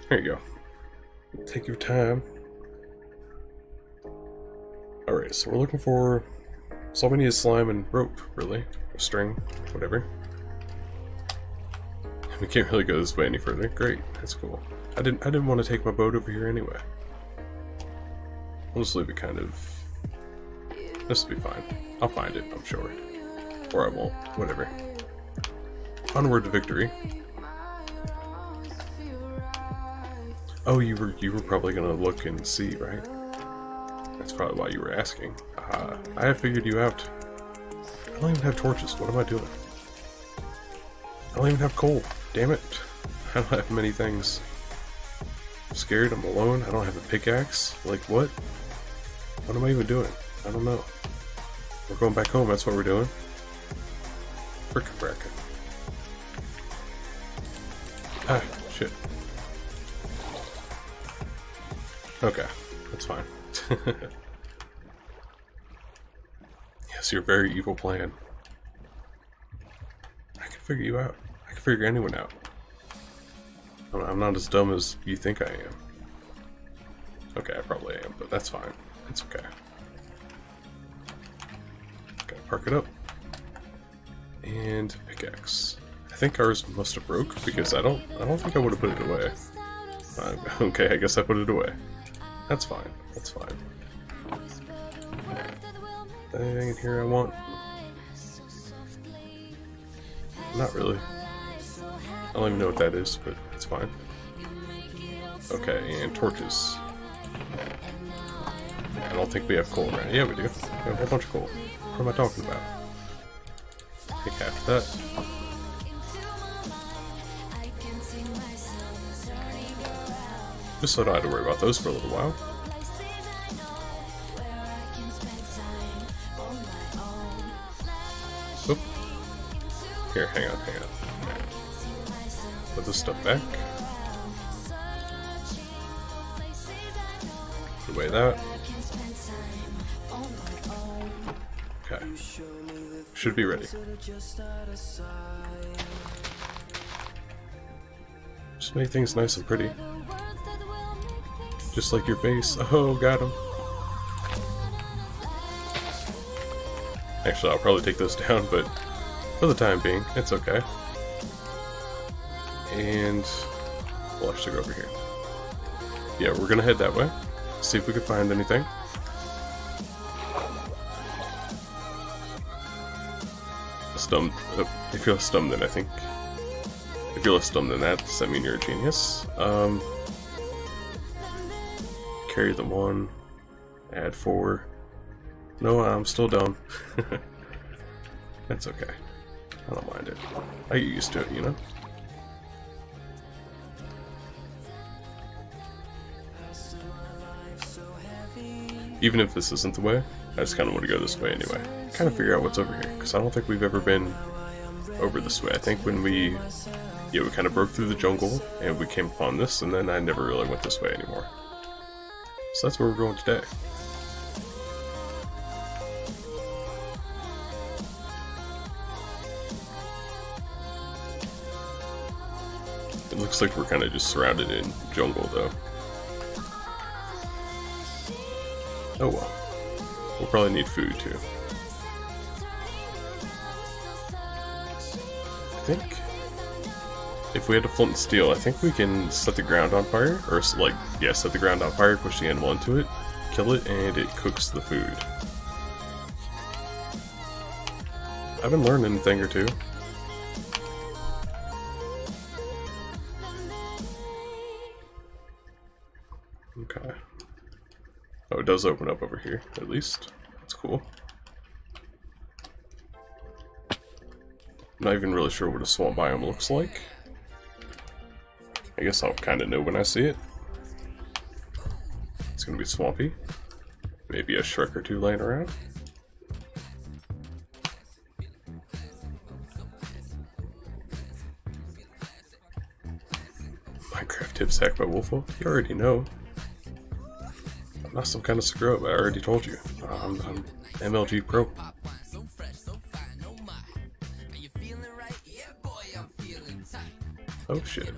There you go. Take your time. Alright, so we're looking for... So all we need is slime and rope, really. Or string, whatever. We can't really go this way any further. Great, that's cool. I didn't want to take my boat over here anyway. I'll just leave it kind of... This will be fine. I'll find it, I'm sure. Or I won't. Whatever. Onward to victory. Oh, you were probably gonna look and see, right? That's probably why you were asking. I have figured you out. I don't even have torches. What am I doing? I don't even have coal. Damn it. I don't have many things. I'm scared. I'm alone. I don't have a pickaxe. Like, what? What am I even doing? I don't know. We're going back home. That's what we're doing. Brick-a-brack. Ah, shit. Okay, that's fine. Yes, your very evil plan. I can figure you out. I can figure anyone out. I'm not as dumb as you think I am. Okay, I probably am, but that's fine. It's okay. Park it up. And pickaxe. I think ours must have broke because I don't think I would have put it away. Okay, I guess I put it away. That's fine. That's fine. Anything in here I want? Not really. I don't even know what that is, but it's fine. Okay, and torches. I don't think we have coal right now. Yeah, we do. We have a bunch of coal. What am I talking about? Take half that. Just so I don't have to worry about those for a little while. Oop. Here, hang on. Put this stuff back. Put away that. Okay. Should be ready. Just make things nice and pretty. Just like your face. Oh, got him. Actually, I'll probably take those down, but for the time being, it's okay. And we'll actually go over here. Yeah, we're gonna head that way. See if we can find anything. Dumb. If you're less dumb than I think. If you're less dumb than that, does that mean you're a genius? Carry the one. Add 4. No, I'm still dumb. That's okay. I don't mind it. I get used to it, you know? Even if this isn't the way, I just kind of want to go this way anyway. Kind of figure out what's over here, because I don't think we've ever been over this way. I think when we kind of broke through the jungle, and we came upon this, and then I never really went this way anymore. So that's where we're going today. It looks like we're kind of just surrounded in jungle, though. Oh well. We'll probably need food, too. I think if we had a flint and steel, I think we can set the ground on fire, or like, yeah, set the ground on fire, push the animal into it, kill it, and it cooks the food. I've been learning a thing or two. Okay. Oh, it does open up over here, at least. That's cool. I'm not even really sure what a swamp biome looks like. I guess I'll kind of know when I see it. It's gonna be swampy. Maybe a shark or two laying around. Minecraft tips hacked by Wolfo? You already know. I'm not some kind of scrub, I already told you. I'm MLG Pro. Oh shit.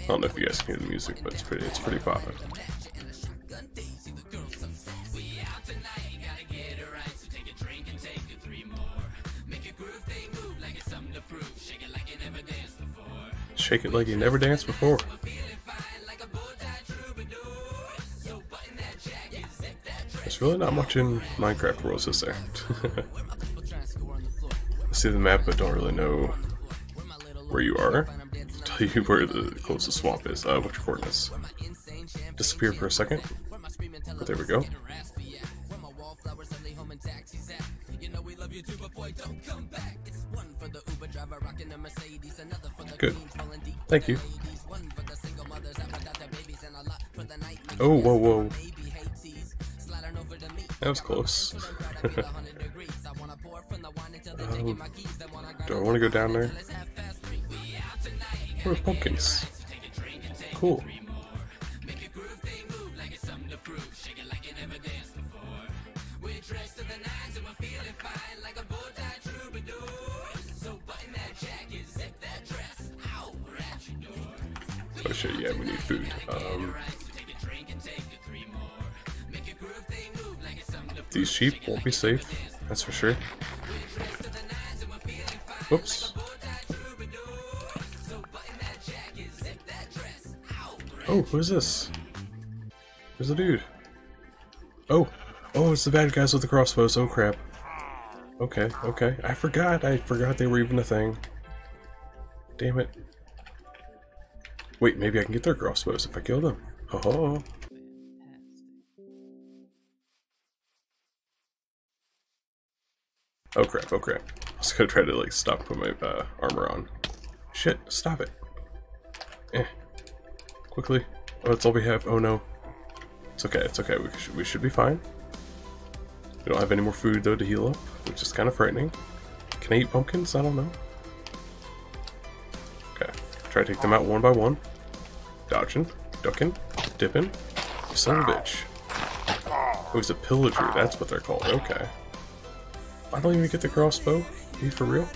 I don't know if you guys can hear the music, but it's pretty poppin'. shake it like you never danced before. There's really not much in Minecraft worlds, is there? I see the map, but don't really know where you are. I'll tell you where the closest swamp is. Which coordinates? Disappeared for a second, but there we go. Good. Thank you. Oh, whoa, whoa. That was close. Do I want to go down there? Where are pumpkins? Cool. Oh shit, yeah, we need food. These sheep won't be safe, that's for sure. Whoops. Oh, who is this? Who's the dude? Oh! Oh, it's the bad guys with the crossbows, oh crap. Okay, okay. I forgot they were even a thing. Damn it. Wait, maybe I can get their crossbows if I kill them. Ha ha. Oh crap, oh crap. I was gonna try to like stop and put my armor on. Shit, stop it. Eh. Quickly. Oh, that's all we have. Oh no. It's okay, it's okay. We should be fine. We don't have any more food though to heal up, which is kind of frightening. Can I eat pumpkins? I don't know. Okay. Try to take them out one by one. Dodging, ducking, dipping. You son of a bitch. Oh, he's a pillager. That's what they're called. Okay. I don't even get the crossbow. Are you for real?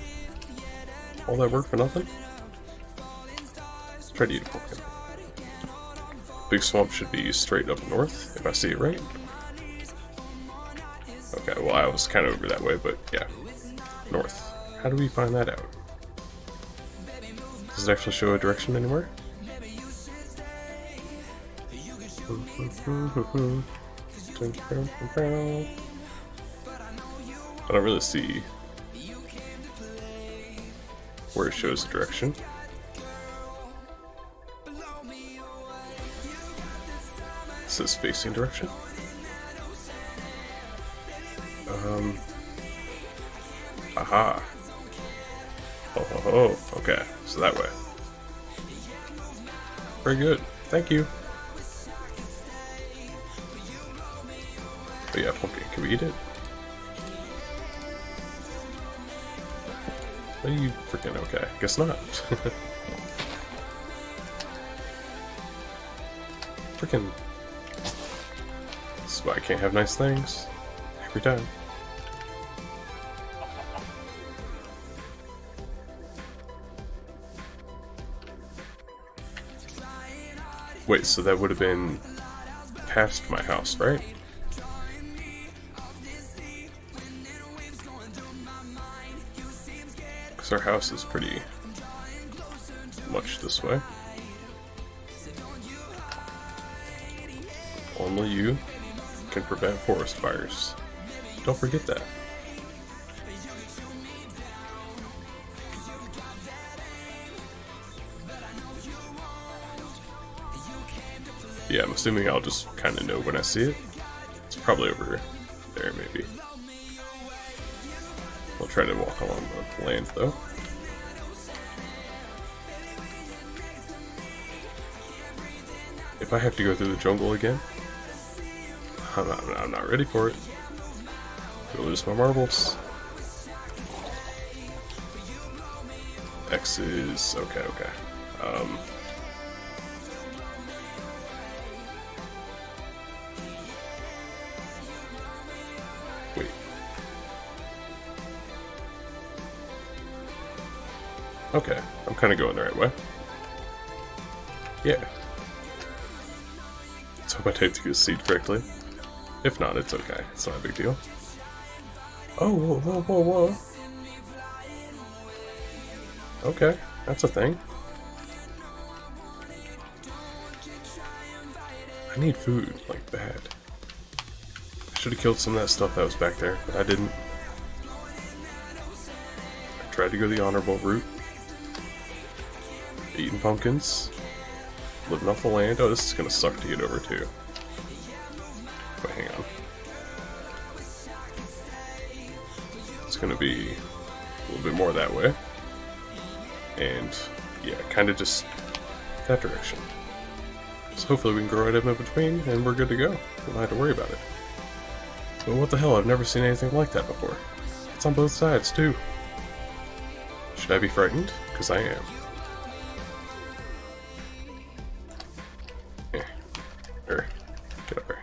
All that work for nothing? Let's try to eat a pumpkin. Big swamp should be straight up north, if I see it right. Okay, well I was kind of over that way, but yeah. North. How do we find that out? Does it actually show a direction anywhere? I don't really see where it shows the direction. This is facing direction. Aha. Oh, oh, oh. Okay, so that way. Very good. Thank you. But yeah, pumpkin. Can we eat it? Are you freaking okay? Guess not. Freaking. That's why I can't have nice things every time. Wait, so that would have been past my house, right? Because our house is pretty much this way. Only you can prevent forest fires. Don't forget that. Yeah, I'm assuming I'll just kind of know when I see it. It's probably over there, maybe. I'll try to walk along the land, though. If I have to go through the jungle again, I'm not ready for it. I'll lose my marbles. X is... okay, okay. Wait. Okay, I'm kind of going the right way. Yeah. Let's hope I typed the seed correctly. If not, it's okay. It's not a big deal. Oh, whoa, whoa, whoa, whoa. Okay, that's a thing. I need food, like, bad. I should have killed some of that stuff that was back there, but I didn't. I tried to go the honorable route. Eating pumpkins. Living off the land. Oh, this is gonna suck to get over, too. But hang on. It's gonna be a little bit more that way. And, yeah, kind of just that direction. So hopefully we can grow right up in between, and we're good to go. We don't have to worry about it. But what the hell, I've never seen anything like that before. It's on both sides, too. Should I be frightened? Because I am. Yeah. Get over.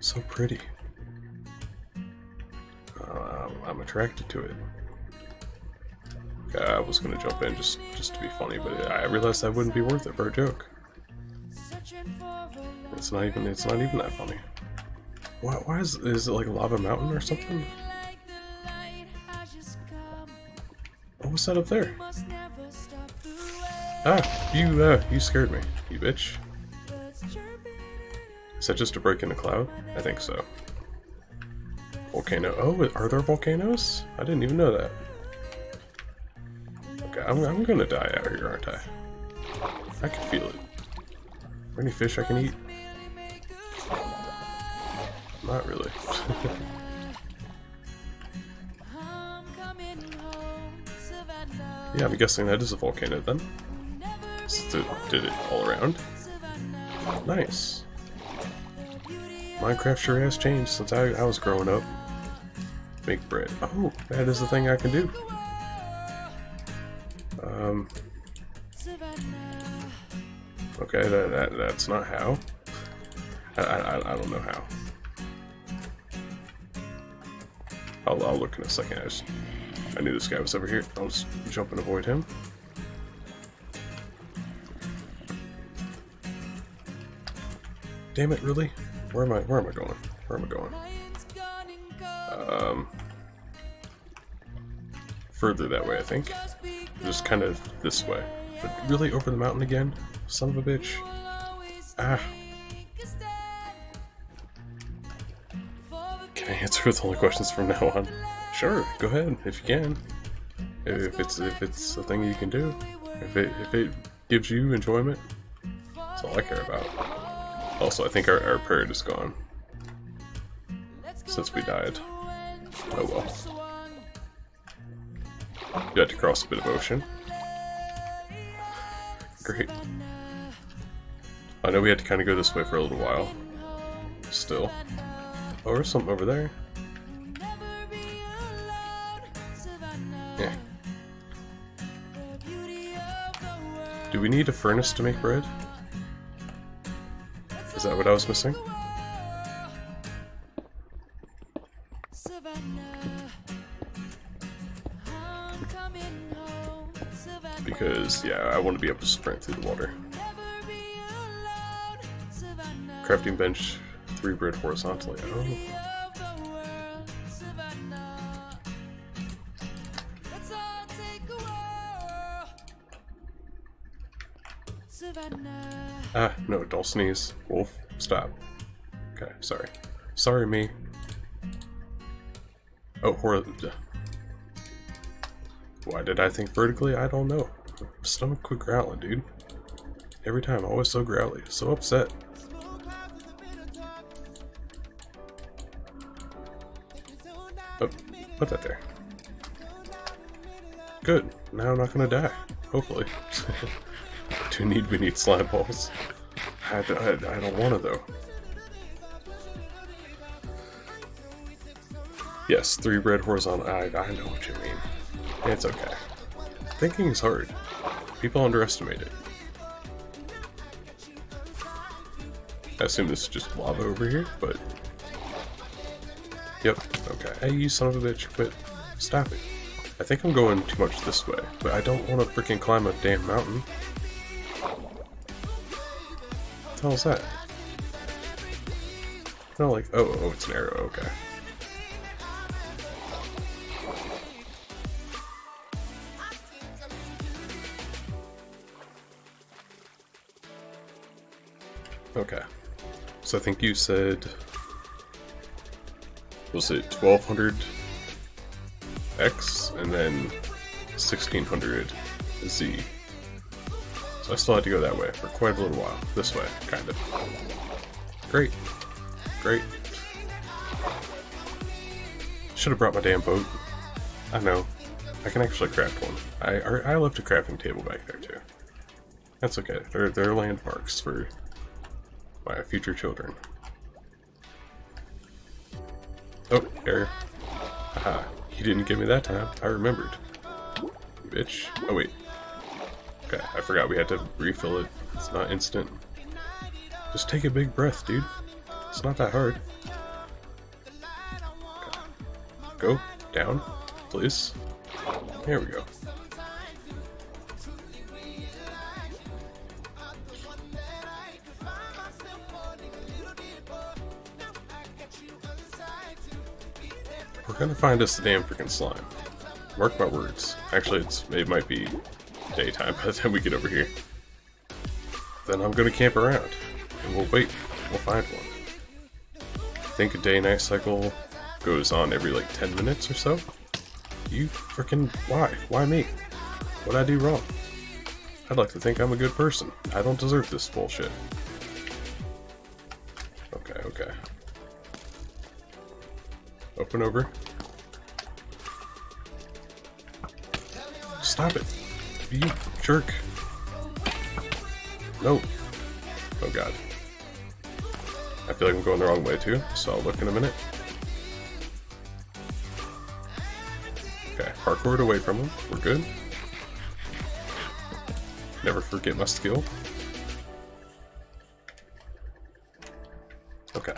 So pretty. I'm attracted to it. I was gonna jump in just to be funny, but I realized that wouldn't be worth it for a joke. It's not even that funny. Why is it like Lava Mountain or something? Oh, what's that up there? Ah, you scared me, you bitch. Is that just a break in the cloud? I think so. Volcano. Oh, are there volcanoes? I didn't even know that. I'm gonna die out here, aren't I? I can feel it. Are there any fish I can eat? Not really. Yeah, I'm guessing that is a volcano then. So did it all around. Nice. Minecraft sure has changed since I was growing up. Make bread. Oh, that is the thing I can do. Okay, that's not how. I don't know how. I'll look in a second. I knew this guy was over here. I'll just jump and avoid him. Damn it! Really? Where am I going? Further that way, I think. Just kind of this way. But really over the mountain again? Son of a bitch. Ah. Can I answer with all the questions from now on? Sure, go ahead, if you can. If it's a thing you can do. If it gives you enjoyment. That's all I care about. Also, I think our parrot is gone. Since we died. Oh well. You had to cross a bit of ocean. Great. I know we had to kind of go this way for a little while. Still. Oh, there's something over there. Yeah. Do we need a furnace to make bread? Is that what I was missing? Because, yeah, I want to be able to sprint through the water. Crafting bench, 3 bread horizontally. Oh. Ah, no, don't sneeze. Wolf, stop. Okay, sorry. Sorry, me. Oh, why did I think vertically? I don't know. Stomach quit growling, dude. Every time, always so growly, so upset. But put that there. Good. Now I'm not gonna die. Hopefully. we need slime balls. I don't want to though. Yes, 3 bread horizontal. I know what you mean. It's okay. Thinking is hard. People underestimate it. I assume this is just lava over here, but... Yep, okay. Hey, you son of a bitch, quit. Stop it. I think I'm going too much this way, but I don't want to freaking climb a damn mountain. What the hell is that? No, like... Oh, it's an arrow, okay. Okay. So I think you said... was it 1200X and then 1600Z? So I still had to go that way for quite a little while. This way, kind of. Great. Great. Should have brought my damn boat. I know. I can actually craft one. I left a crafting table back there too. That's okay. They're landmarks for my future children. Oh, error. Aha. You didn't give me that time. I remembered. Bitch. Oh wait. Okay, I forgot we had to refill it. It's not instant. Just take a big breath, dude. It's not that hard. Okay. Go down, please. There we go. We're gonna find us the damn freaking slime. Mark my words. Actually, it might be daytime by the time we get over here. Then I'm gonna camp around, and we'll wait. We'll find one. I think a day-night cycle goes on every like 10 minutes or so. You freaking why? Why me? What'd I do wrong? I'd like to think I'm a good person. I don't deserve this bullshit. Okay, okay. Open over. Stop it, you jerk. No. Oh god. I feel like I'm going the wrong way too, so I'll look in a minute. Okay, parkour away from him. We're good. Never forget my skill. Okay.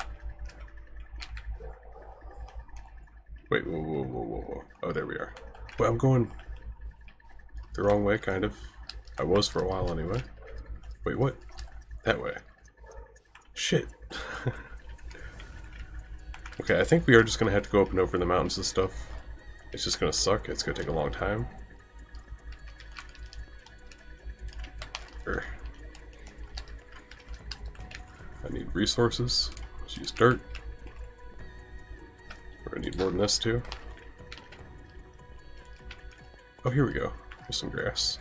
Wait, whoa, whoa, whoa, whoa, whoa. Oh, there we are. Well, I'm going the wrong way, kind of. I was for a while anyway. Wait, what? That way. Shit. Okay, I think we are just gonna have to go up and over the mountains and stuff. It's just gonna suck, it's gonna take a long time. I need resources. Let's use dirt. We're gonna need more than this too. Oh, here we go. There's some grass.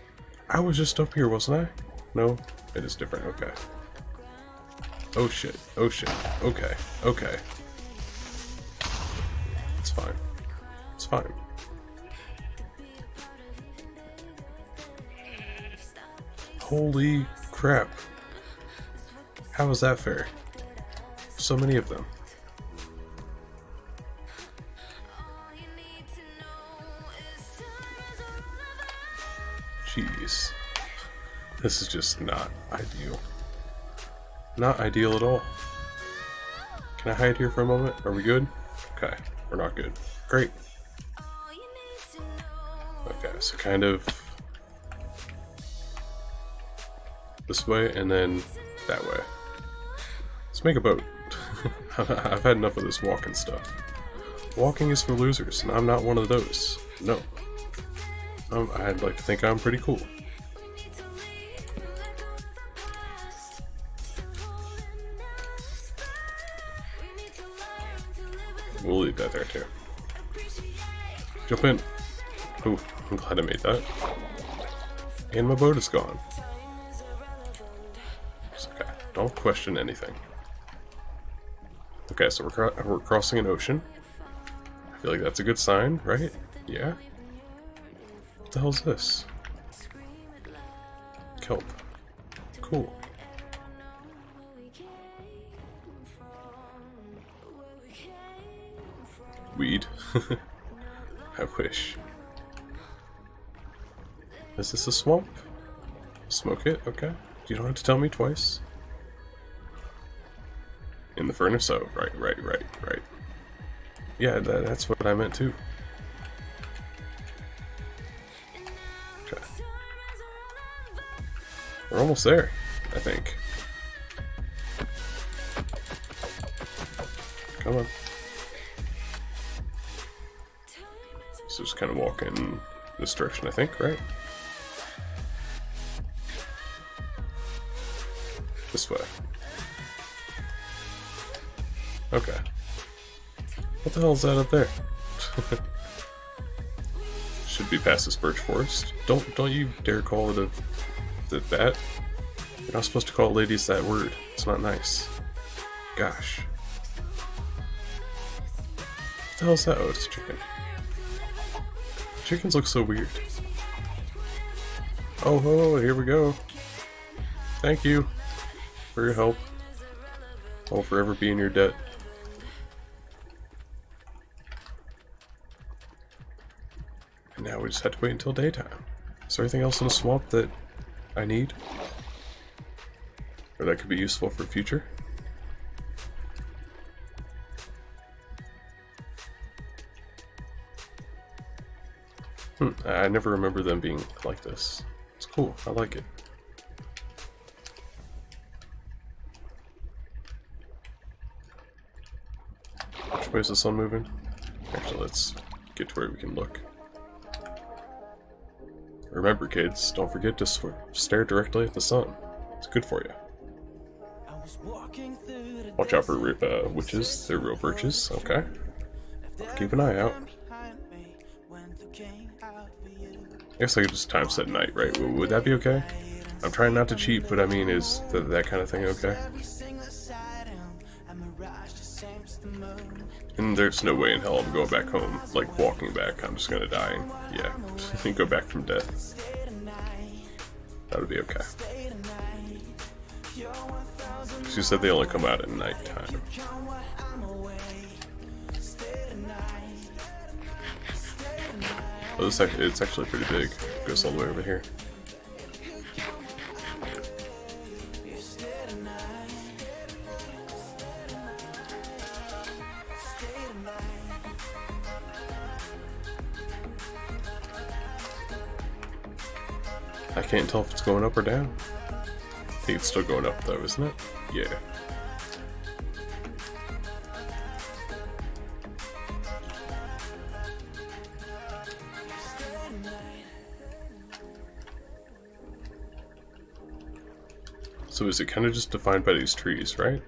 I was just up here, wasn't I? No, it is different, okay. Oh shit, oh shit, okay, okay. It's fine. It's fine. Holy crap. How is that fair? So many of them. Jeez. This is just not ideal. Not ideal at all. Can I hide here for a moment? Are we good? Okay, we're not good. Great. Okay, so kind of this way and then that way. Let's make a boat. I've had enough of this walking stuff. Walking is for losers, and I'm not one of those. No. I'd like to think I'm pretty cool. We'll leave that there too. Jump in. Ooh, I'm glad I made that. And my boat is gone. It's okay. Don't question anything. Okay, so we're crossing an ocean. I feel like that's a good sign, right? Yeah? What the hell's this? Kelp. Cool. Weed. I wish. Is this a swamp? Smoke it, okay. You don't have to tell me twice. In the furnace? Oh, right. Yeah, that's what I meant too. Okay. We're almost there, I think. Come on. So just kind of walk in this direction, I think, right? This way. Okay. What the hell is that up there? Should be past this birch forest. Don't you dare call it that. You're not supposed to call ladies that word. It's not nice. Gosh. What the hell is that? Oh, it's a chicken. Chickens look so weird. Oh ho, here we go. Thank you for your help. I'll forever be in your debt. And now we just have to wait until daytime. Is there anything else in the swamp that I need? Or that could be useful for the future? I never remember them being like this. It's cool, I like it. Which way is the sun moving? Actually, let's get to where we can look. Remember kids, don't forget to stare directly at the sun. It's good for you. Watch out for witches, they're real birches, okay. Keep an eye out. I guess I could just time set night, right? Would that be okay? I'm trying not to cheat, but I mean, is that kind of thing okay? And there's no way in hell I'm going back home, like walking back. I'm just gonna die and, yeah, and go back from death. That would be okay. She said they only come out at night time. Oh, it's actually pretty big. It goes all the way over here. I can't tell if it's going up or down. I think it's still going up though, isn't it? Yeah. So is it kind of just defined by these trees, right?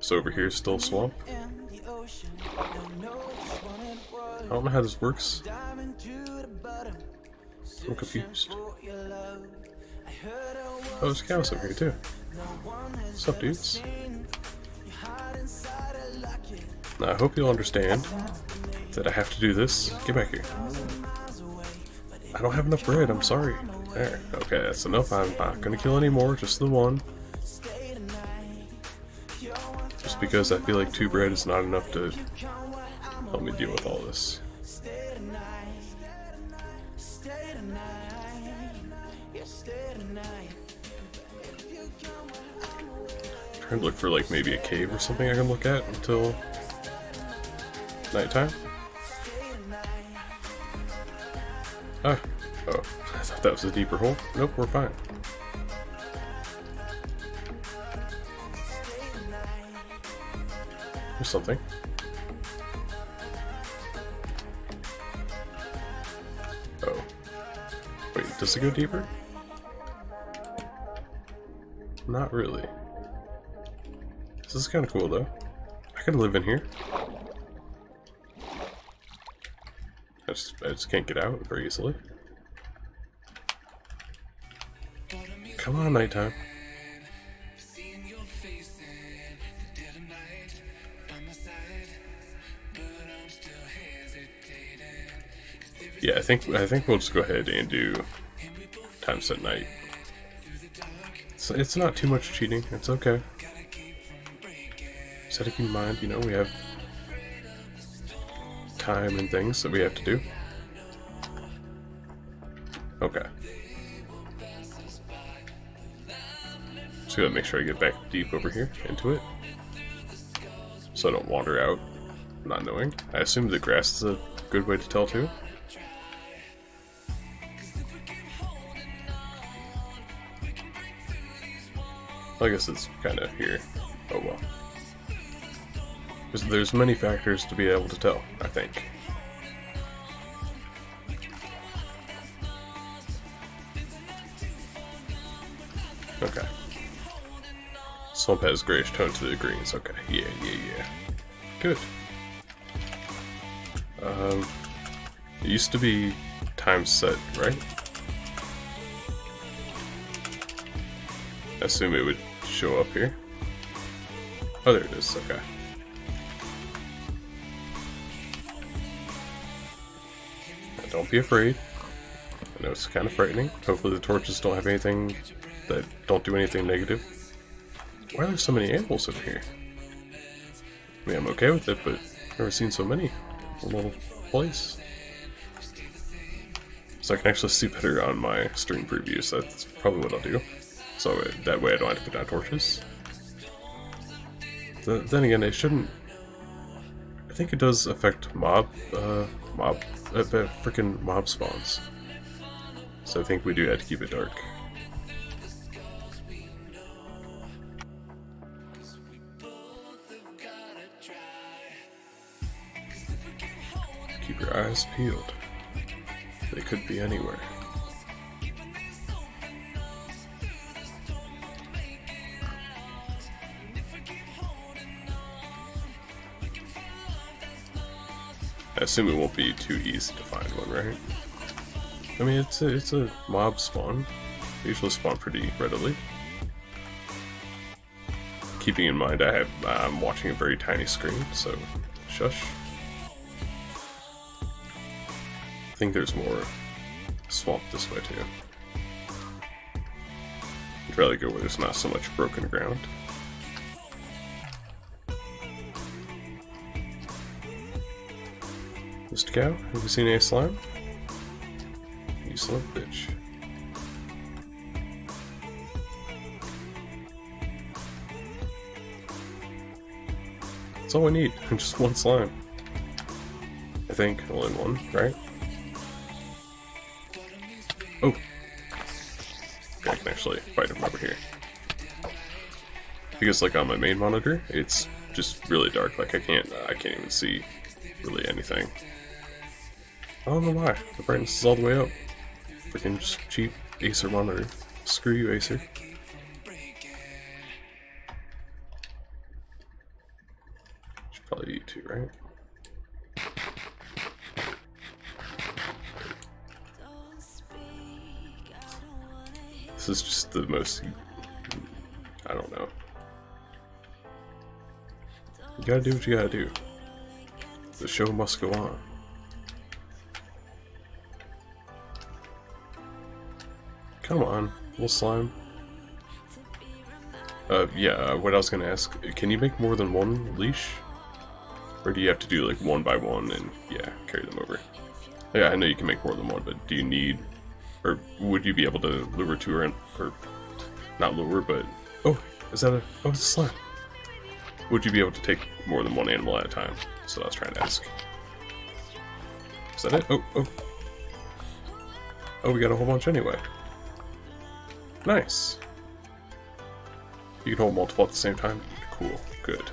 So over here is still a swamp. I don't know how this works. I'm confused. Oh, there's cows over here too. What's up, dudes? Now, I hope you'll understand that I have to do this. Get back here. I don't have enough bread, I'm sorry. There, okay, that's enough. I'm not gonna kill any more, just the one. Just because I feel like 2 bread is not enough to help me deal with all this. I'm trying to look for like maybe a cave or something I can look at until nighttime. Ah, oh. I thought that was a deeper hole. Nope, we're fine. There's something. Oh. Wait, does it go deeper? Not really. This is kind of cool though. I could live in here. I just can't get out very easily. Come on, nighttime. Yeah, I think we'll just go ahead and do time set night. It's not too much cheating. It's okay. So keep in mind, you know, we have time and things that we have to do. Okay. Just gotta make sure I get back deep over here into it, so I don't wander out not knowing. I assume the grass is a good way to tell too. I guess it's kind of here. Oh well. There's many factors to be able to tell, I think. Okay. Swamp has grayish tone to the greens. Okay, yeah. Good. It used to be time set, right? I assume it would show up here. Oh, there it is, okay. Don't be afraid. I know it's kind of frightening. Hopefully the torches don't have anything that don't do anything negative. Why are there so many animals in here? I mean, I'm okay with it, but I've never seen so many. A little place. So I can actually see better on my stream previews. So that's probably what I'll do. So that way I don't have to put down torches. Then again, they shouldn't... I think it does affect freaking mob spawns. So I think we do have to keep it dark. Keep your eyes peeled. They could be anywhere. I assume it won't be too easy to find one, right? I mean, it's a mob spawn. They usually spawn pretty readily. Keeping in mind, I'm watching a very tiny screen, so shush. I think there's more swamp this way too. I'd rather go where there's not so much broken ground. Mr. Cow, have you seen any slime? You slime bitch. That's all we need, just one slime. I think, only one, right? Oh! Okay, I can actually fight him over here. Because like on my main monitor, it's just really dark, like I can't even see really anything. I don't know why. The brightness is all the way up. Freaking just cheap Acer monitor. Screw you, Acer. Should probably eat too, right? This is just the most... I don't know. You gotta do what you gotta do. The show must go on. Come on, little slime. Yeah, what I was gonna ask, can you make more than one leash? Or do you have to do like one by one and, yeah, carry them over? Yeah, I know you can make more than one, but do you need, or would you be able to lure two or, not lure, but, oh, is that a, oh, it's a slime. Would you be able to take more than one animal at a time? So I was trying to ask. Is that it? Oh, oh. Oh, we got a whole bunch anyway. Nice. You can hold multiple at the same time? Cool. Good.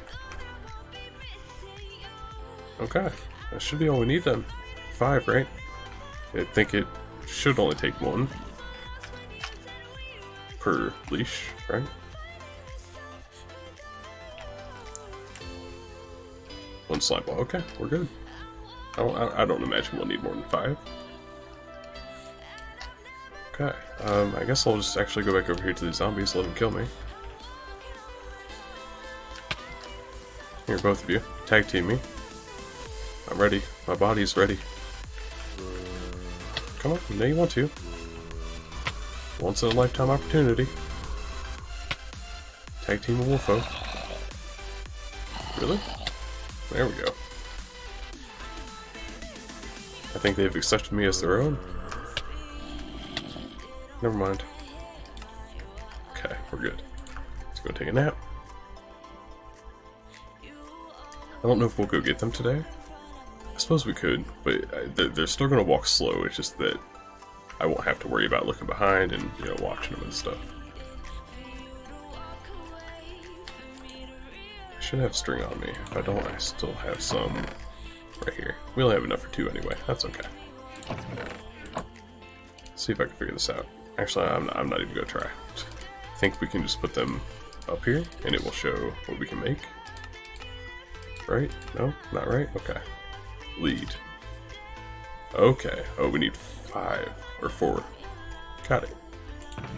Okay. That should be all we need then. 5, right? I think it should only take 1 per leash, right? One slime ball. Okay, we're good. I don't imagine we'll need more than 5. Okay, I guess I'll just actually go back over here to the zombies, let them kill me. Here, both of you. Tag team me. I'm ready. My body's ready. Come on, now you want to. Once in a lifetime opportunity. Tag team a wolfo. Really? There we go. I think they've accepted me as their own. Never mind. Okay, we're good. Let's go take a nap. I don't know if we'll go get them today. I suppose we could, but they're still going to walk slow. It's just that I won't have to worry about looking behind and, you know, watching them and stuff. Should have string on me. If I don't, I still have some right here. We only have enough for 2 anyway. That's okay. Let's see if I can figure this out. Actually, I'm not even gonna try. I think we can just put them up here, and it will show what we can make. right? No, not right? Okay. Lead. Okay. Oh, we need 5 or 4. Got it.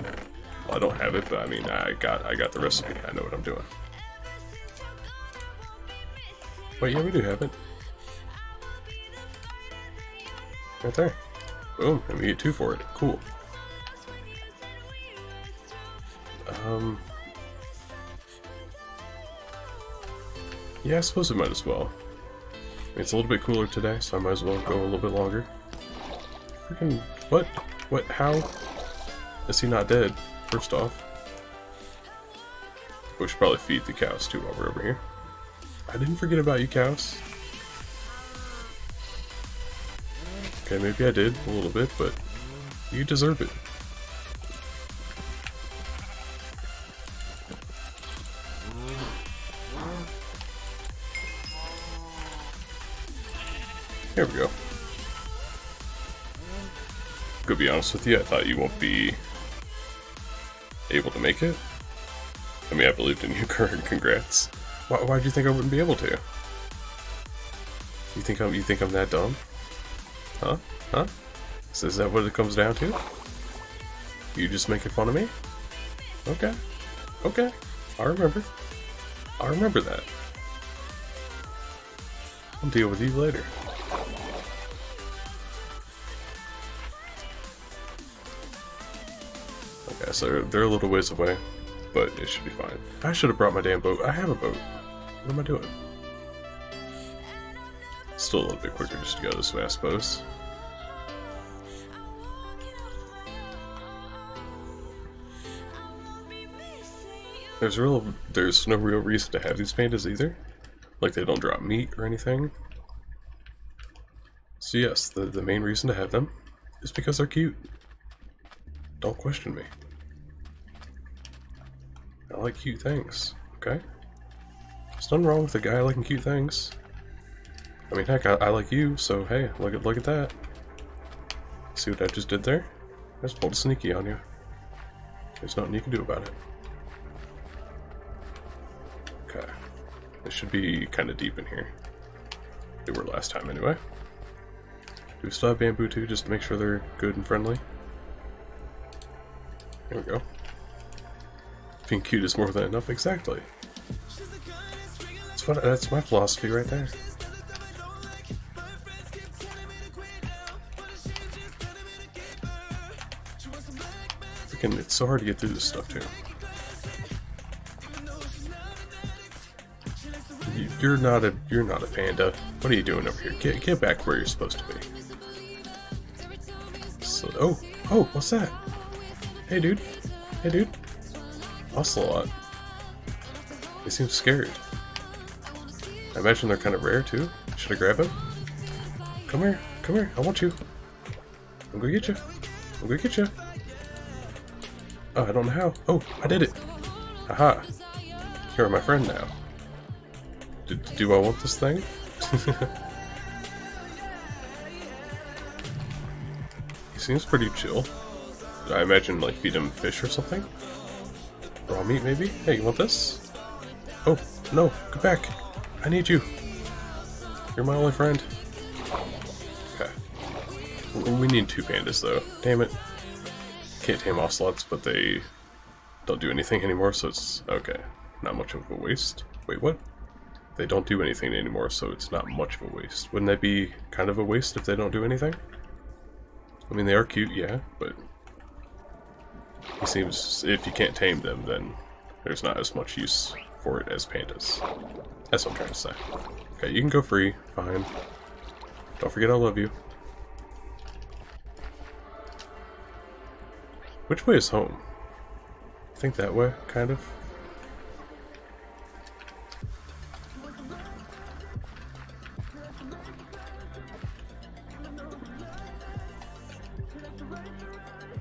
Well, I don't have it, but I mean, I got the recipe. I know what I'm doing. Wait, yeah, we do have it. Right there. Boom, and we get 2 for it. Cool. Yeah, I suppose we might as well. I mean, it's a little bit cooler today, so I might as well go a little bit longer. Freaking... what? What? How? Is he not dead? First off. We should probably feed the cows, too, while we're over here. I didn't forget about you, cows. Okay, maybe I did a little bit, but you deserve it. There we go. To be honest with you, I thought you won't be able to make it. I mean, I believed in you, Kern. Congrats. Why do you think I wouldn't be able to? You think I'm that dumb? Huh? Huh? So is that what it comes down to? You just making fun of me? Okay. Okay. I remember. I remember that. I'll deal with you later. Okay, so they're a little ways away, but it should be fine. I should have brought my damn boat. I have a boat. What am I doing? Still a little bit quicker just to go this way, I suppose. There's no real reason to have these pandas either. Like, they don't drop meat or anything. So yes, the main reason to have them is because they're cute. Don't question me. I like cute things, okay? There's nothing wrong with a guy liking cute things. I mean, heck, I like you, so hey, look at that. See what I just did there? I just pulled a sneaky on you. There's nothing you can do about it. Okay. It should be kind of deep in here. They were last time anyway. Do we still have bamboo too, just to make sure they're good and friendly? There we go. Being cute is more than enough, exactly. That's my philosophy right there. Freaking, it's so hard to get through this stuff too. You're not a panda. What are you doing over here? Get back where you're supposed to be. So, oh, what's that? Hey dude. Ocelot. They seem scared. I imagine they're kind of rare too. Should I grab him? Come here, I want you. I'm gonna get you. Oh, I don't know how. Oh, I did it. Aha. You're my friend now. Do I want this thing? He seems pretty chill. I imagine, like, feed him fish or something? Raw meat, maybe? Hey, you want this? Oh, no, go back! I need you! You're my only friend. Okay. We need 2 pandas, though. Damn it. Can't tame ocelots, but they don't do anything anymore, so it's... okay. Not much of a waste. Wait, what? They don't do anything anymore, so it's not much of a waste. Wouldn't that be kind of a waste if they don't do anything? I mean, they are cute, yeah, but... it seems if you can't tame them, then there's not as much use for it as pandas. That's what I'm trying to say. Okay, you can go free. Fine. Don't forget I love you. Which way is home? I think that way, kind of.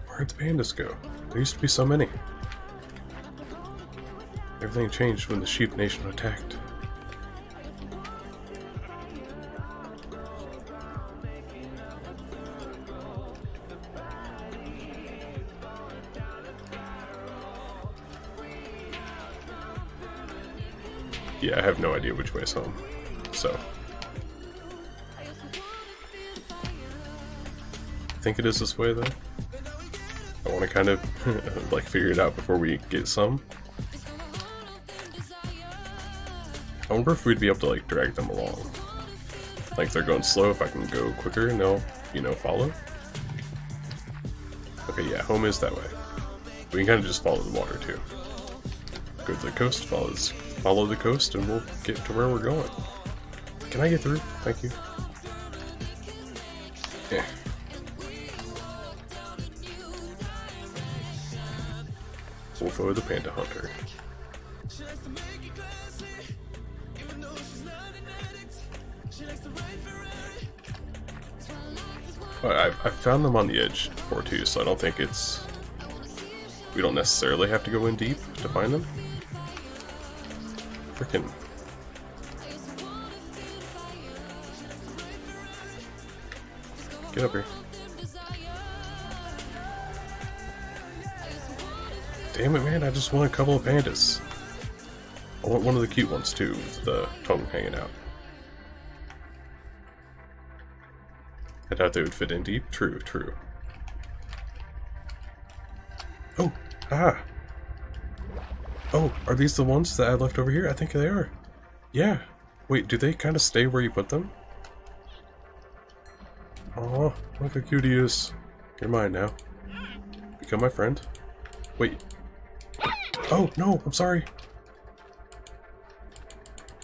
Where'd the pandas go? There used to be so many. Everything changed when the sheep nation attacked. Yeah, I have no idea which way is home. so. I think it is this way though. I want to kind of like figure it out before we get some. I wonder if we'd be able to like drag them along. Like they're going slow, if I can go quicker and they'll, you know, follow. Okay, yeah, home is that way. We can kind of just follow the water too. Go to the coast, follow the coast, and we'll get to where we're going. Can I get through? Thank you. Yeah. Wolfo the Panda Hunter. Oh, I found them on the edge before too, so I don't think it's... We don't necessarily have to go in deep to find them. Frickin'. Get up here. Damn it, man, I just want a couple of pandas. I want one of the cute ones too, with the tongue hanging out. I doubt they would fit in deep. True, true. Oh, ah. Oh, are these the ones that I left over here? I think they are. Yeah. Wait, do they kind of stay where you put them? Oh, look how cute he is. You're mine now. Become my friend. Wait. Oh, no, I'm sorry.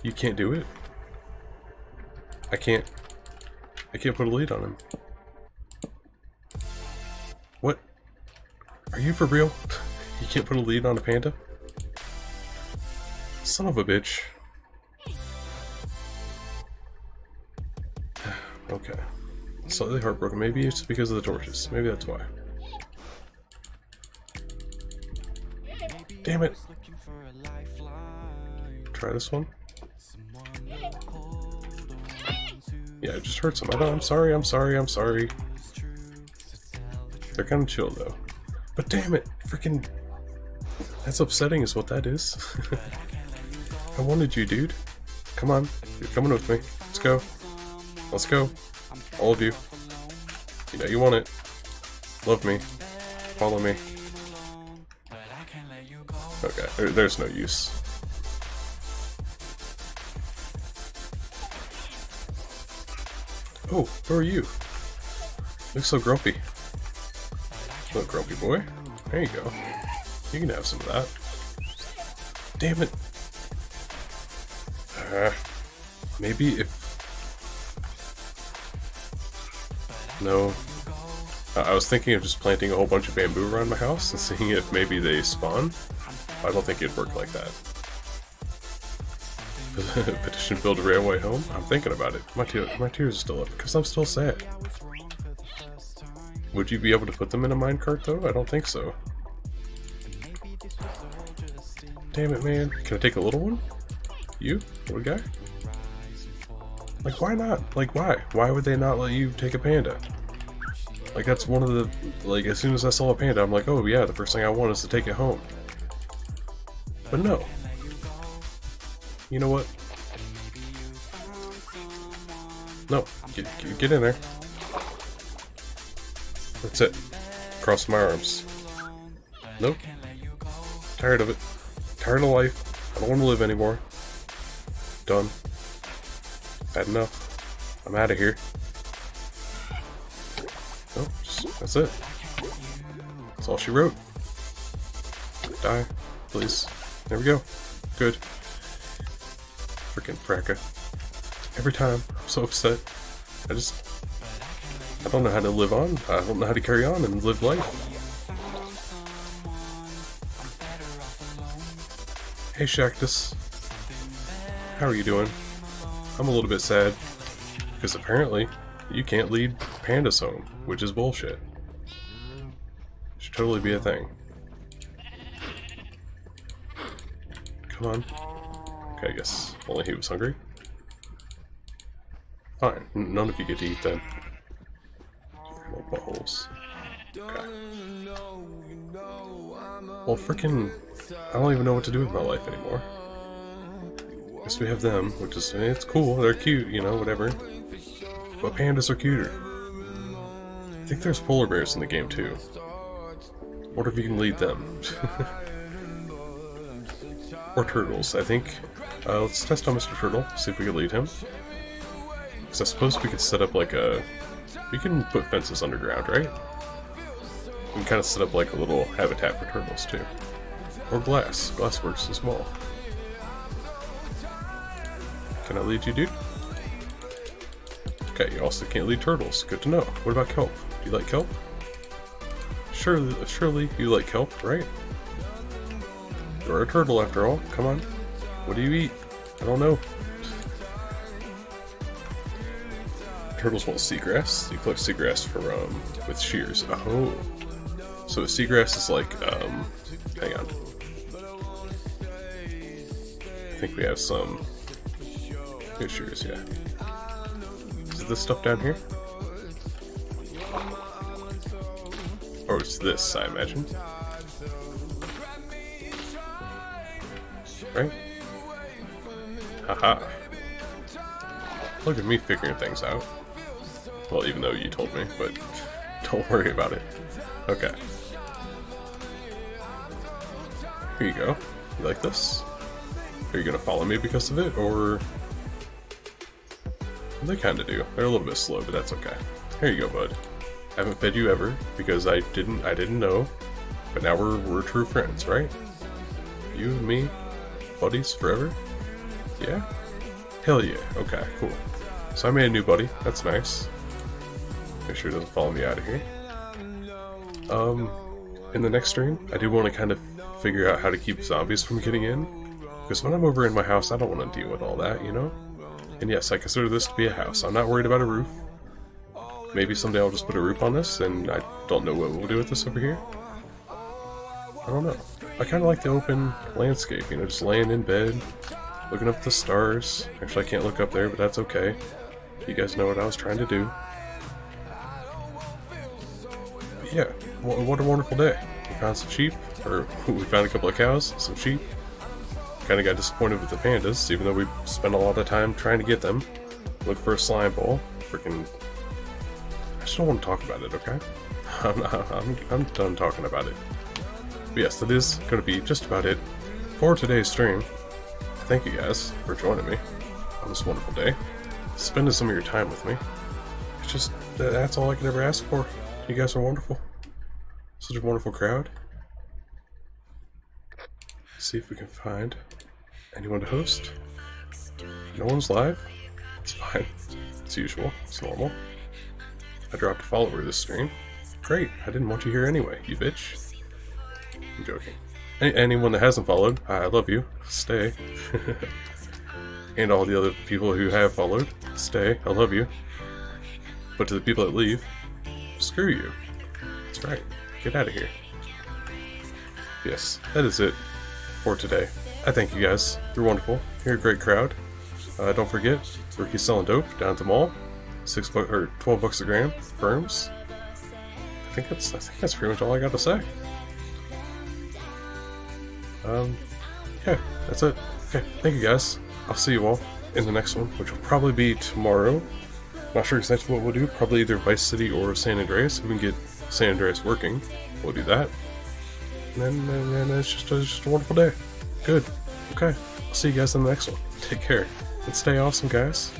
You can't do it? I can't put a lead on him. What? Are you for real? You can't put a lead on a panda? Son of a bitch. Okay. Slightly heartbroken. Maybe it's because of the torches. Maybe that's why. Damn it. Try this one. Yeah, it just hurts them. I'm sorry. They're kind of chill though. But damn it, freaking. That's upsetting is what that is. I wanted you, dude. Come on, you're coming with me. Let's go. Let's go. All of you. You know you want it. Love me. Follow me. Okay, there's no use. Oh, who are you? Looks so grumpy. Look, grumpy boy. There you go. You can have some of that. Damn it. Maybe if... No. I was thinking of just planting a whole bunch of bamboo around my house and seeing if maybe they spawn. I don't think it'd work like that. Petition build a railway home? I'm thinking about it. My tears are still up because I'm still sad. Would you be able to put them in a minecart though? I don't think so. Damn it, man. Can I take a little one? You? Little guy? Like, why not? Like, why? Why would they not let you take a panda? Like, that's one of the... Like, as soon as I saw a panda, I'm like, oh yeah, the first thing I want is to take it home. But no. You know what? No, get in there. That's it. Cross my arms. Nope. Tired of it. Tired of life. I don't want to live anymore. Done. Bad enough. I'm out of here. Nope, that's it. That's all she wrote. Die, please. There we go. Good. Frickin' fracka. Every time. I'm so upset. I don't know how to live on. I don't know how to carry on and live life. Hey Shactus. How are you doing? I'm a little bit sad. Because apparently, you can't lead pandas home. Which is bullshit. Should totally be a thing. Come on. I guess only he was hungry. Fine, none of you get to eat then. More buttholes. Okay. Well, freaking, I don't even know what to do with my life anymore. Yes, we have them, which is, it's cool, they're cute, you know, whatever. But pandas are cuter. I think there's polar bears in the game too. What if you can lead them? Or turtles, I think. Let's test on Mr. Turtle, see if we can lead him. Because I suppose we could set up like a... We can put fences underground, right? We can kind of set up like a little habitat for turtles too. Or glass. Glass works as well. Can I lead you, dude? Okay, you also can't lead turtles. Good to know. What about kelp? Do you like kelp? Surely you like kelp, right? You're a turtle after all. Come on. What do you eat? I don't know. Turtles want seagrass. You collect seagrass for with shears. Oh. So seagrass is like hang on. I think we have some good shears, yeah. Is it this stuff down here? Or it's this, I imagine. Right? Haha. Look at me figuring things out. Well, even though you told me, but don't worry about it. Okay. Here you go. You like this? Are you gonna follow me because of it, or...? They kinda do. They're a little bit slow, but that's okay. Here you go, bud. I haven't fed you ever, because I didn't know. But now we're true friends, right? You and me, buddies forever? Yeah? Hell yeah, okay, cool. So I made a new buddy, that's nice. Make sure he doesn't follow me out of here. In the next stream, I do want to kind of figure out how to keep zombies from getting in. Because when I'm over in my house, I don't want to deal with all that, you know? And yes, I consider this to be a house. I'm not worried about a roof. Maybe someday I'll just put a roof on this, and I don't know what we'll do with this over here. I don't know. I kind of like the open landscape, you know, just laying in bed. Looking up at the stars. Actually, I can't look up there, but that's okay. You guys know what I was trying to do. But yeah, what a wonderful day. We found some sheep, or we found a couple of cows, some sheep. Kind of got disappointed with the pandas, even though we spent a lot of time trying to get them. Look for a slime ball. Freaking. I just don't want to talk about it, okay? I'm done talking about it. But yes, that is going to be just about it for today's stream. Thank you guys for joining me on this wonderful day, spending some of your time with me. It's just, that's all I could ever ask for. You guys are wonderful. Such a wonderful crowd. Let's see if we can find anyone to host. No one's live. It's fine. It's usual. It's normal. I dropped a follower this stream. Great. I didn't want you here anyway, you bitch. I'm joking. Anyone that hasn't followed, I love you. Stay. And all the other people who have followed, stay. I love you. But to the people that leave, screw you. That's right. Get out of here. Yes, that is it for today. I thank you guys. You're wonderful. You're a great crowd. Don't forget, Ricky's selling dope down at the mall. $12 a gram. Firms. I think that's pretty much all I got to say. Yeah, that's it. Okay, thank you guys. I'll see you all in the next one, which will probably be tomorrow. Not sure exactly what we'll do. Probably either Vice City or San Andreas. If we can get San Andreas working, we'll do that. And then it's just a wonderful day. Good. Okay. I'll see you guys in the next one. Take care. And stay awesome, guys.